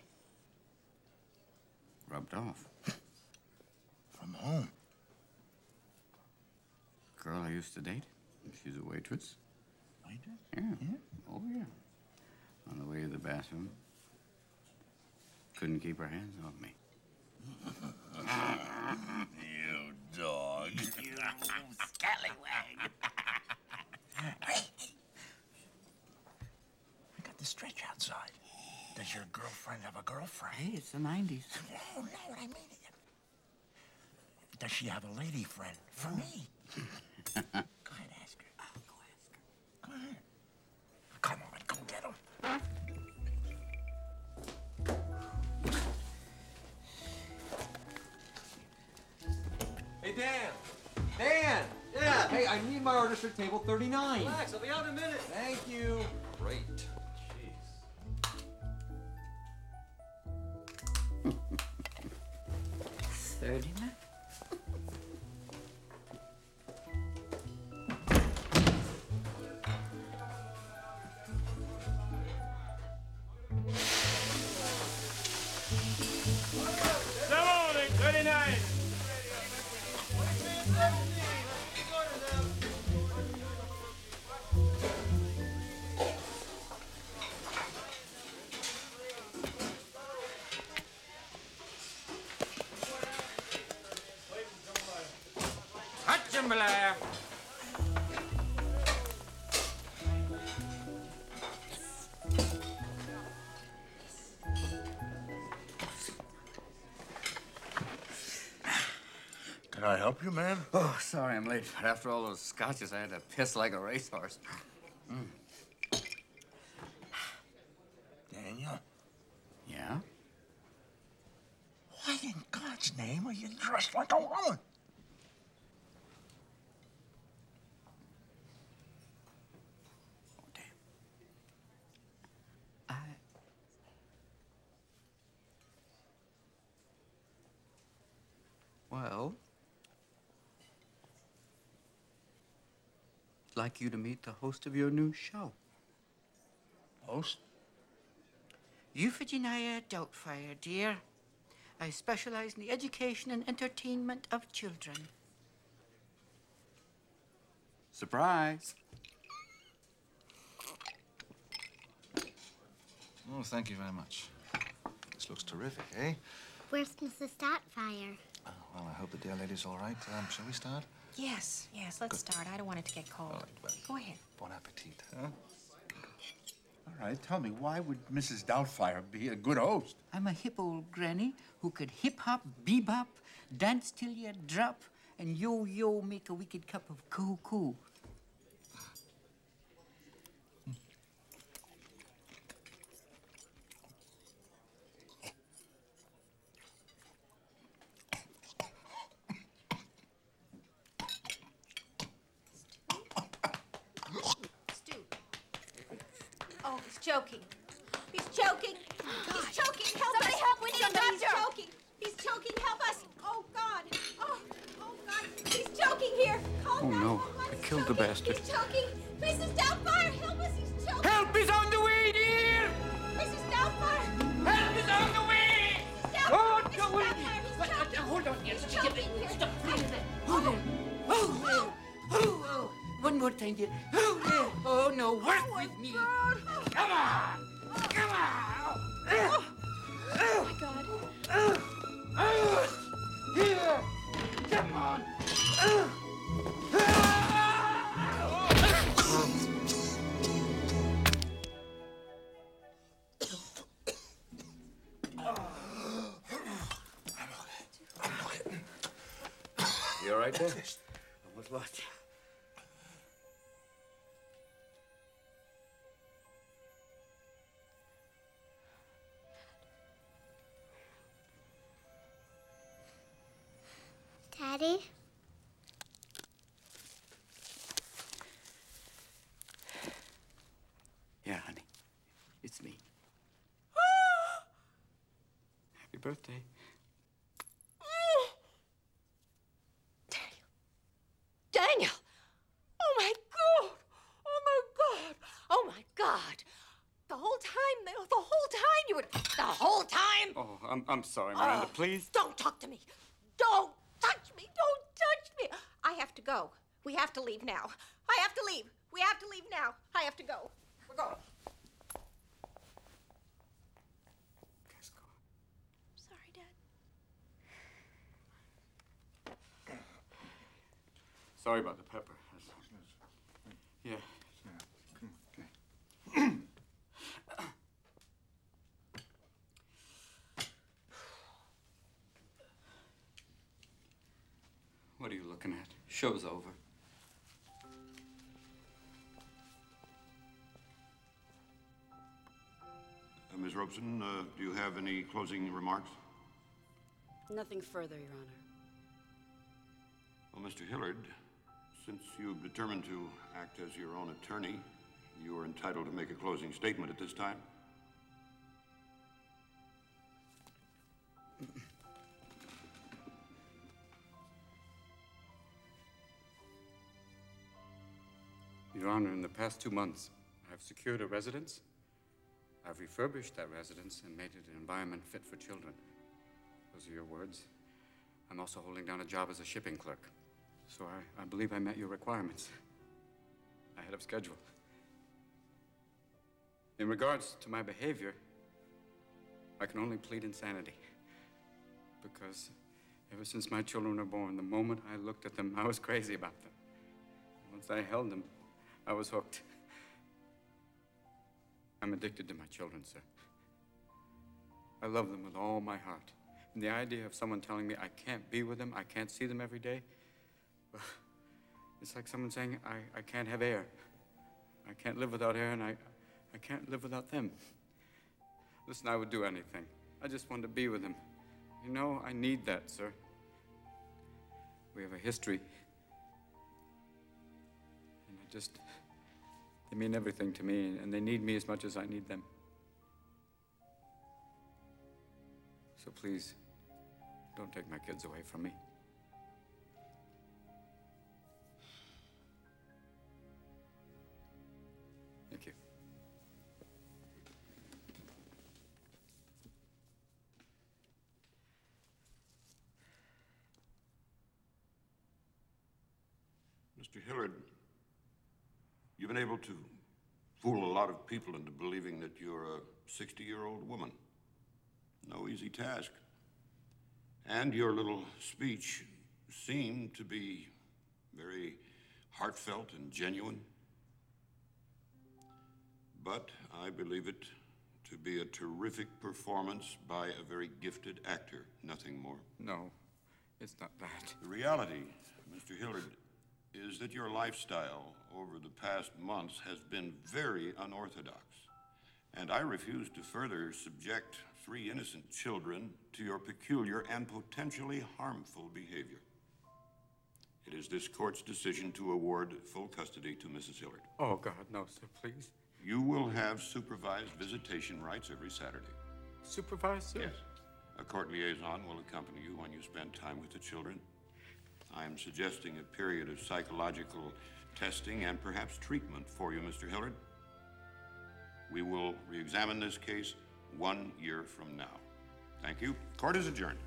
Rubbed off. From home. Girl I used to date. She's a waitress. Waitress? Yeah. Oh, yeah. On the way to the bathroom. Couldn't keep her hands off me. You dog. You scallywag. I got the stretch outside. Does your girlfriend have a girlfriend? Hey, it's the 90s. No, no, I mean it. Does she have a lady friend? For me? Go ahead, ask her. Oh, go ask her. Go ahead. Come on, go get him. Hey, Dan. Dan! Yeah! Hey, I need my orders for table 39. Relax, I'll be out in a minute. Thank you. Great. Jeez. 39? Can I help you, man? Oh, sorry I'm late, but after all those scotches, I had to piss like a racehorse. Mm. Daniel? Yeah? Why in God's name are you dressed like a woman? I'd like you to meet the host of your new show. Host? Euphigenia Doubtfire, dear. I specialize in the education and entertainment of children. Surprise. Oh, thank you very much. This looks terrific, eh? Where's Mrs. Doubtfire? Oh, well, I hope the dear lady's all right. Shall we start? Yes, yes, let's start. I don't want it to get cold. All right, well, go ahead. Bon appetit, huh? All right, tell me, why would Mrs. Doubtfire be a good host? I'm a hip old granny who could hip-hop, bebop, dance till you drop, and yo-yo make a wicked cup of cool-cool. Daddy? Yeah, honey. It's me. Happy birthday. Daniel. Daniel! Oh, my God! Oh, my God! Oh, my God! The whole time, the whole time you would... The whole time! Oh, I'm sorry, Miranda, please. Don't talk to me. Don't. Go. We have to leave now. I have to leave. We have to leave now. I have to go. We're going. Sorry, Dad. Sorry about the pepper. Yeah. What are you looking at? Show's over. Robeson, do you have any closing remarks? Nothing further, Your Honor. Well, Mr. Hillard, since you've determined to act as your own attorney, you are entitled to make a closing statement at this time. Your Honor, in the past 2 months, I've secured a residence, I've refurbished that residence and made it an environment fit for children. Those are your words. I'm also holding down a job as a shipping clerk. So I believe I met your requirements. Ahead of schedule. In regards to my behavior, I can only plead insanity. Because ever since my children were born, the moment I looked at them, I was crazy about them. Once I held them, I was hooked. I'm addicted to my children, sir. I love them with all my heart. And the idea of someone telling me I can't be with them, I can't see them every day, it's like someone saying I can't have air. I can't live without air, and I can't live without them. Listen, I would do anything. I just want to be with them. You know, I need that, sir. We have a history. And they mean everything to me, and they need me as much as I need them. So please, don't take my kids away from me. Thank you. Mr. Hillard, you've been able to fool a lot of people into believing that you're a 60-year-old woman. No easy task. And your little speech seemed to be very heartfelt and genuine. But I believe it to be a terrific performance by a very gifted actor, nothing more. No, it's not that. The reality, Mr. Hillard, is that your lifestyle over the past months has been very unorthodox. And I refuse to further subject 3 innocent children to your peculiar and potentially harmful behavior. It is this court's decision to award full custody to Mrs. Hillard. Oh, God, no, sir, please. You will have supervised visitation rights every Saturday. Supervised, sir? Yes. A court liaison will accompany you when you spend time with the children. I am suggesting a period of psychological testing and perhaps treatment for you, Mr. Hillard. We will re-examine this case 1 year from now. Thank you. Court is adjourned.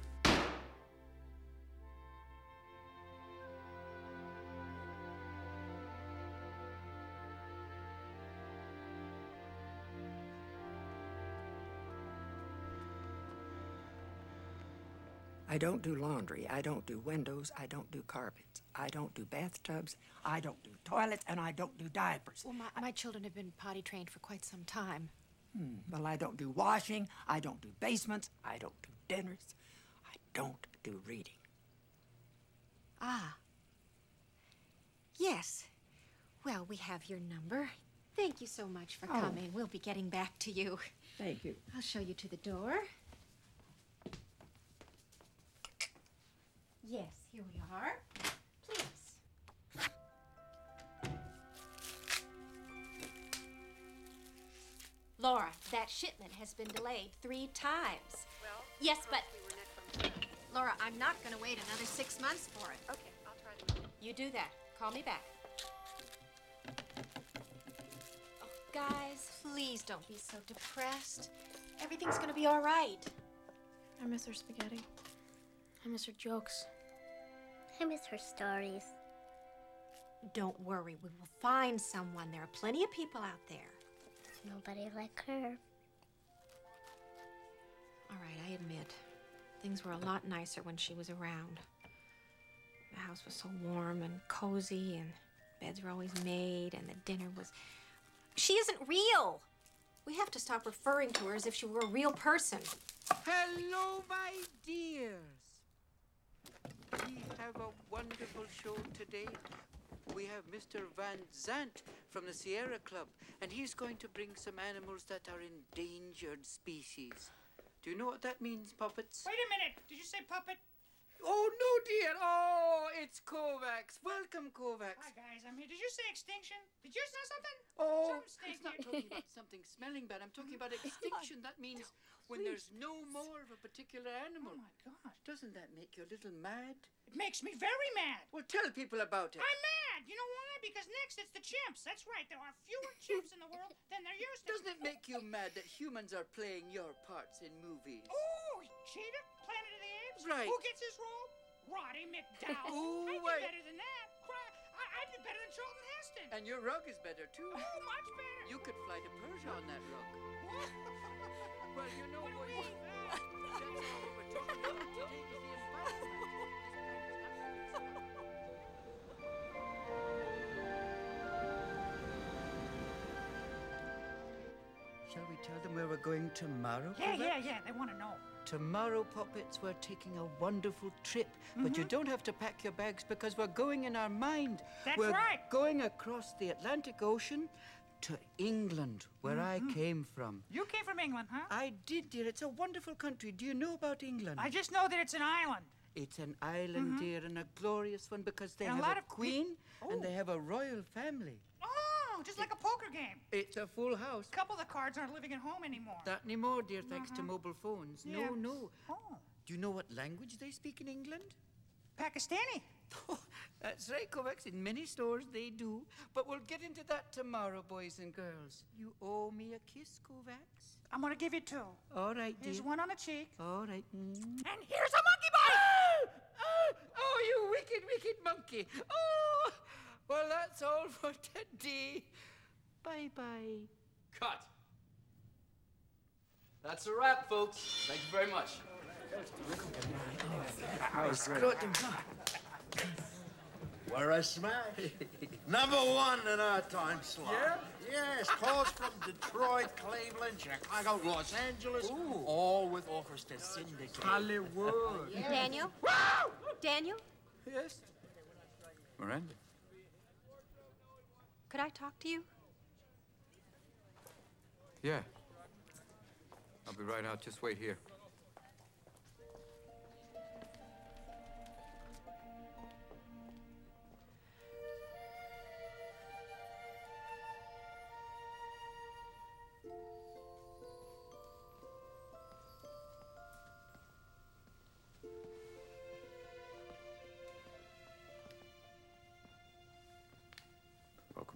I don't do laundry, I don't do windows, I don't do carpets, I don't do bathtubs, I don't do toilets, and I don't do diapers. Well, my children have been potty trained for quite some time. Well, I don't do washing, I don't do basements, I don't do dinners, I don't do reading. Ah. Yes. Well, we have your number. Thank you so much for coming. We'll be getting back to you. Thank you. I'll show you to the door. Yes, here we are. Please. Laura, that shipment has been delayed 3 times. Well, yes, but we Laura, I'm not going to wait another 6 months for it. Okay, I'll try to. You do that. Call me back. Oh, guys, please don't be so depressed. Everything's going to be all right. I miss her spaghetti. I miss her jokes. I miss her stories. Don't worry, we will find someone. There are plenty of people out there. Nobody like her. All right, I admit, things were a lot nicer when she was around. The house was so warm and cozy, and beds were always made, and the dinner was... She isn't real! We have to stop referring to her as if she were a real person. Hello, my dears. We have a wonderful show today. we have Mr. Van Zant from the Sierra Club, and he's going to bring some animals that are endangered species. Do you know what that means, puppets? Wait a minute! Did you say puppet? Oh, no, dear. Oh, it's Kovacs. Welcome, Kovacs. Hi, guys. I'm here. Did you say extinction? Did you say something? Oh, I'm not talking about something smelling bad. I'm talking about extinction. That means when there's no more of a particular animal. Oh, my God. Doesn't that make you a little mad? It makes me very mad. Well, tell people about it. I'm mad. You know why? Because next it's the chimps. That's right. There are fewer chimps in the world than there used to. Doesn't it make you mad that humans are playing your parts in movies? Oh, cheater. Planet of the Apes. Right. Who gets his role? Roddy McDowell. Oh, I'd be better than that. I'd be better than Charlton Heston. And your rug is better, too. Oh, much better. You could fly to Persia on that rug. Well, you know what? Shall we tell them where we're going tomorrow? Yeah. They want to know. Tomorrow, puppets, we're taking a wonderful trip. Mm-hmm. But you don't have to pack your bags because we're going in our mind. That's right. We're going across the Atlantic Ocean to England, where I came from. You came from England, huh? I did, dear. It's a wonderful country. Do you know about England? I just know that it's an island. It's an island, dear, and a glorious one because they have a queen and they have a royal family. Just like a poker game. It's a full house. A couple of the cards aren't living at home anymore. Not anymore, dear, thanks to mobile phones. Yeah. No. Oh. Do you know what language they speak in England? Pakistani. Oh, that's right, Kovacs. In many stores they do. But we'll get into that tomorrow, boys and girls. You owe me a kiss, Kovacs. I'm going to give you two. All right, dear. Here's one on the cheek. All right. And here's a monkey bite! Oh, you wicked monkey. Oh! Well, that's all for today. Bye-bye. Cut. That's a wrap, folks. Thank you very much. We're a smash. #1 in our time slot. Yeah? Yes, calls from Detroit, Cleveland, Chicago, Los Angeles, all with offers to syndicate. Hollywood. Yeah. Daniel? Woo! Daniel? Yes? Miranda? Could I talk to you? Yeah. I'll be right out. Just wait here.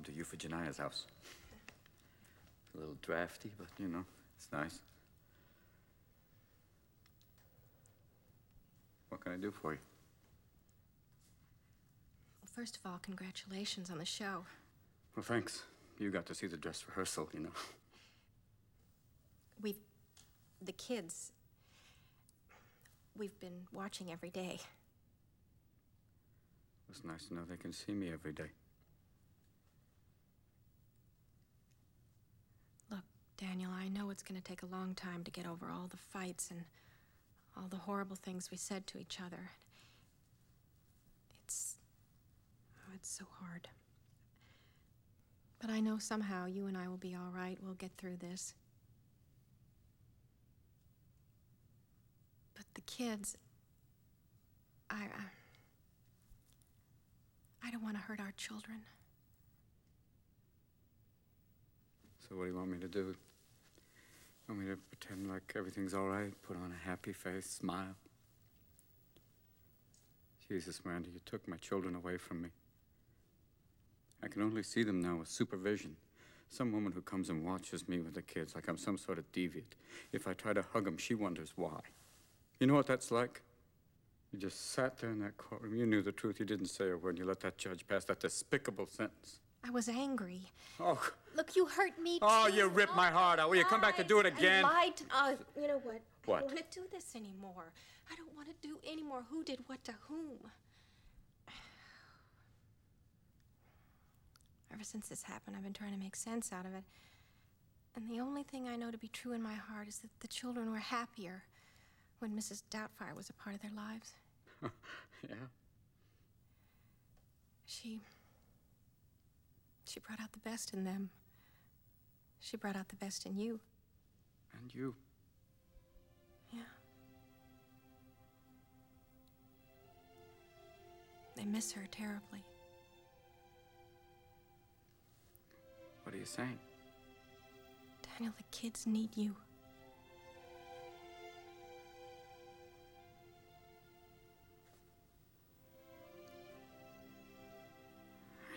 To Euphigenia's house. A little drafty, but you know, it's nice. What can I do for you? Well, first of all, congratulations on the show. Well, thanks. You got to see the dress rehearsal, you know. We've been watching every day. It's nice to know they can see me every day. Daniel, I know it's going to take a long time to get over all the fights and all the horrible things we said to each other. It's so hard. But I know somehow you and I will be all right. We'll get through this. But the kids, I don't want to hurt our children. So what do you want me to do? Want me to pretend like everything's all right, put on a happy face, smile? Jesus, Miranda, you took my children away from me. I can only see them now with supervision. Some woman who comes and watches me with the kids like I'm some sort of deviant. If I try to hug them, she wonders why. You know what that's like? You just sat there in that courtroom. You knew the truth. You didn't say a word. You let that judge pass that despicable sentence. I was angry. Oh. Look, you hurt me, too. Oh, you ripped my heart out. Will you come back to do it again? I lied. You know what? What? I don't want to do this anymore. I don't want to do any more who did what to whom. Ever since this happened, I've been trying to make sense out of it. And the only thing I know to be true in my heart is that the children were happier when Mrs. Doubtfire was a part of their lives. Yeah? She... She brought out the best in them. She brought out the best in you. And you. Yeah. They miss her terribly. What are you saying? Daniel, the kids need you.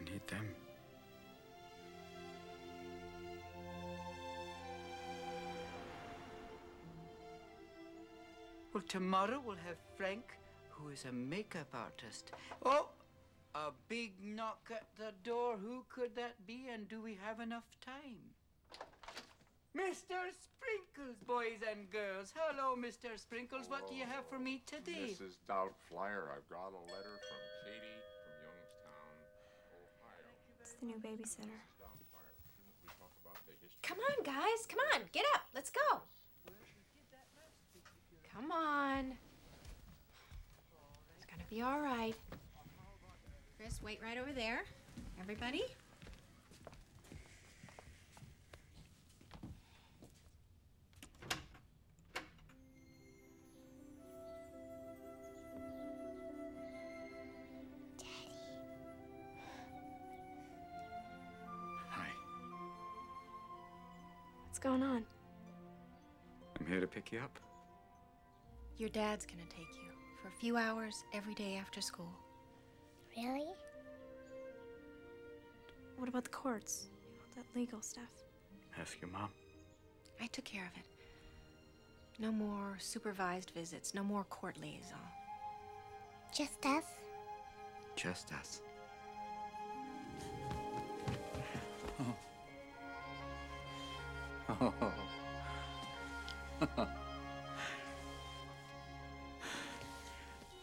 I need them. Well, tomorrow we'll have Frank, who is a makeup artist. Oh, a big knock at the door. Who could that be, and do we have enough time? Mr. Sprinkles, boys and girls. Hello, Mr. Sprinkles. Hello. What do you have for me today? Mrs. Doubtfire, I've got a letter from Katie from Youngstown, Ohio. It's the new babysitter. Come on, guys. Come on. Get up. Let's go. Come on. It's gonna be all right. Chris, wait right over there. Everybody. What's going on? I'm here to pick you up. Your dad's gonna take you for a few hours every day after school. Really? What about the courts? All that legal stuff? Ask your mom. I took care of it. No more supervised visits, no more court liaison. Just us? Just us. Oh.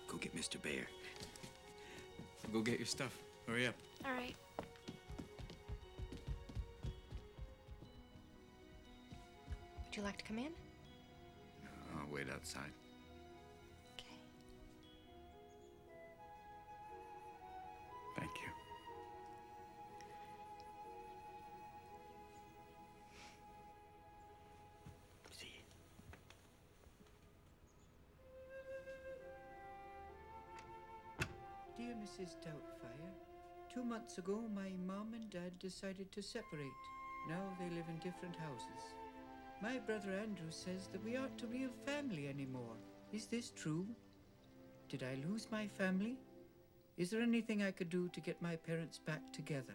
Go get Mr. Bayer. Go get your stuff. Hurry up. All right. Would you like to come in? No, I'll wait outside. Okay. Thank you. Dear Mrs. Doubtfire, 2 months ago, my mom and dad decided to separate. Now they live in different houses. My brother Andrew says that we aren't a real family anymore. Is this true? Did I lose my family? Is there anything I could do to get my parents back together?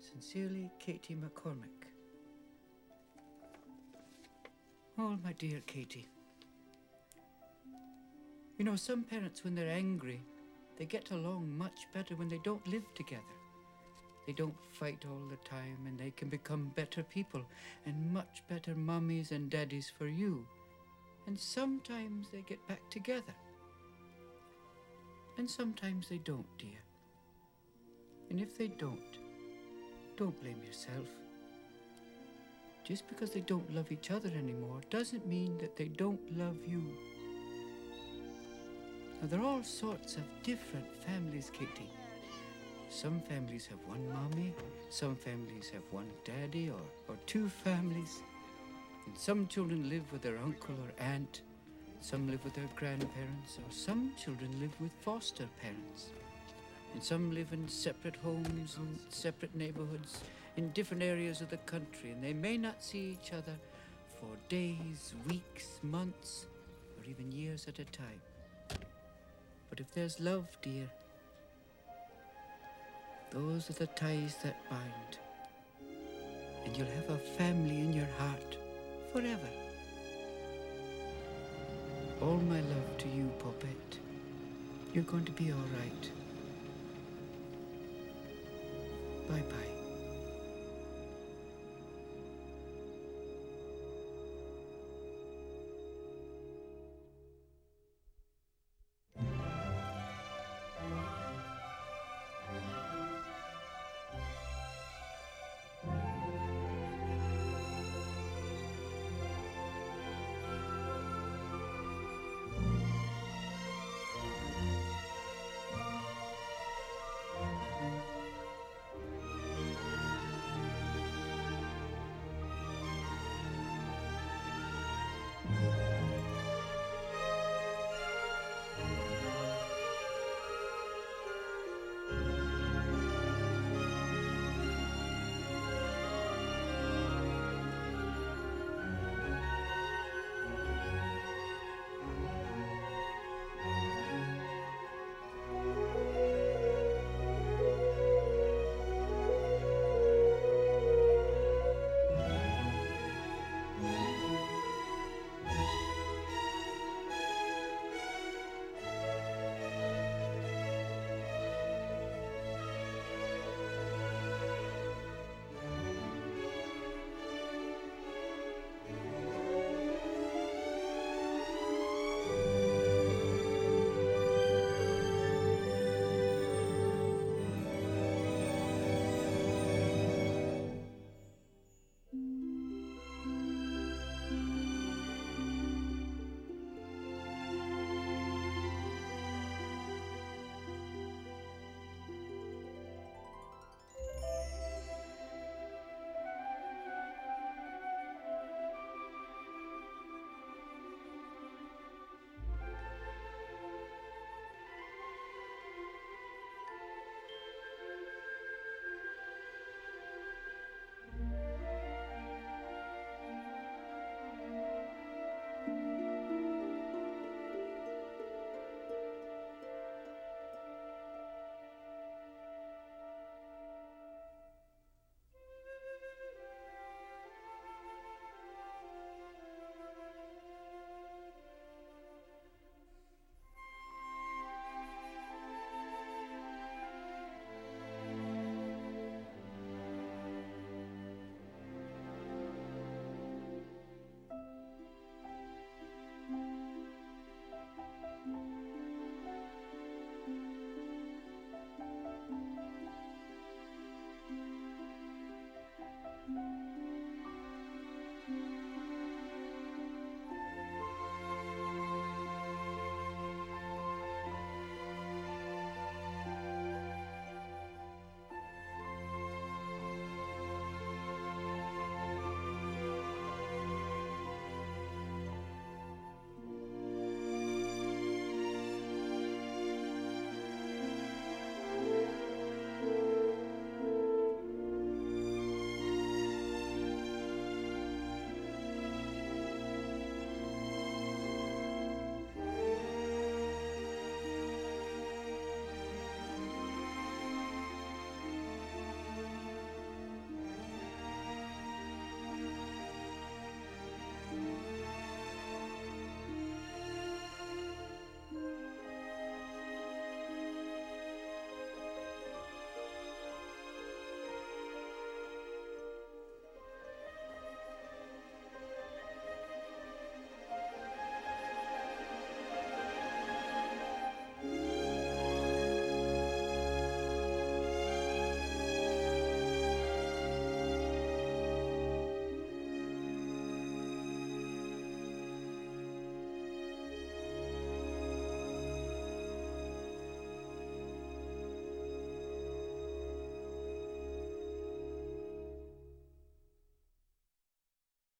Sincerely, Katie McCormick. Oh, my dear Katie. You know, some parents, when they're angry, they get along much better when they don't live together. They don't fight all the time, and they can become better people and much better mummies and daddies for you. And sometimes they get back together. And sometimes they don't, dear. And if they don't blame yourself. Just because they don't love each other anymore doesn't mean that they don't love you. Now, there are all sorts of different families, Katie. Some families have one mommy, some families have one daddy, or two families. And some children live with their uncle or aunt, some live with their grandparents, or some children live with foster parents. And some live in separate homes and separate neighborhoods in different areas of the country, and they may not see each other for days, weeks, months, or even years at a time. But if there's love, dear, those are the ties that bind. And you'll have a family in your heart forever. All my love to you, Poppet. You're going to be all right. Bye-bye.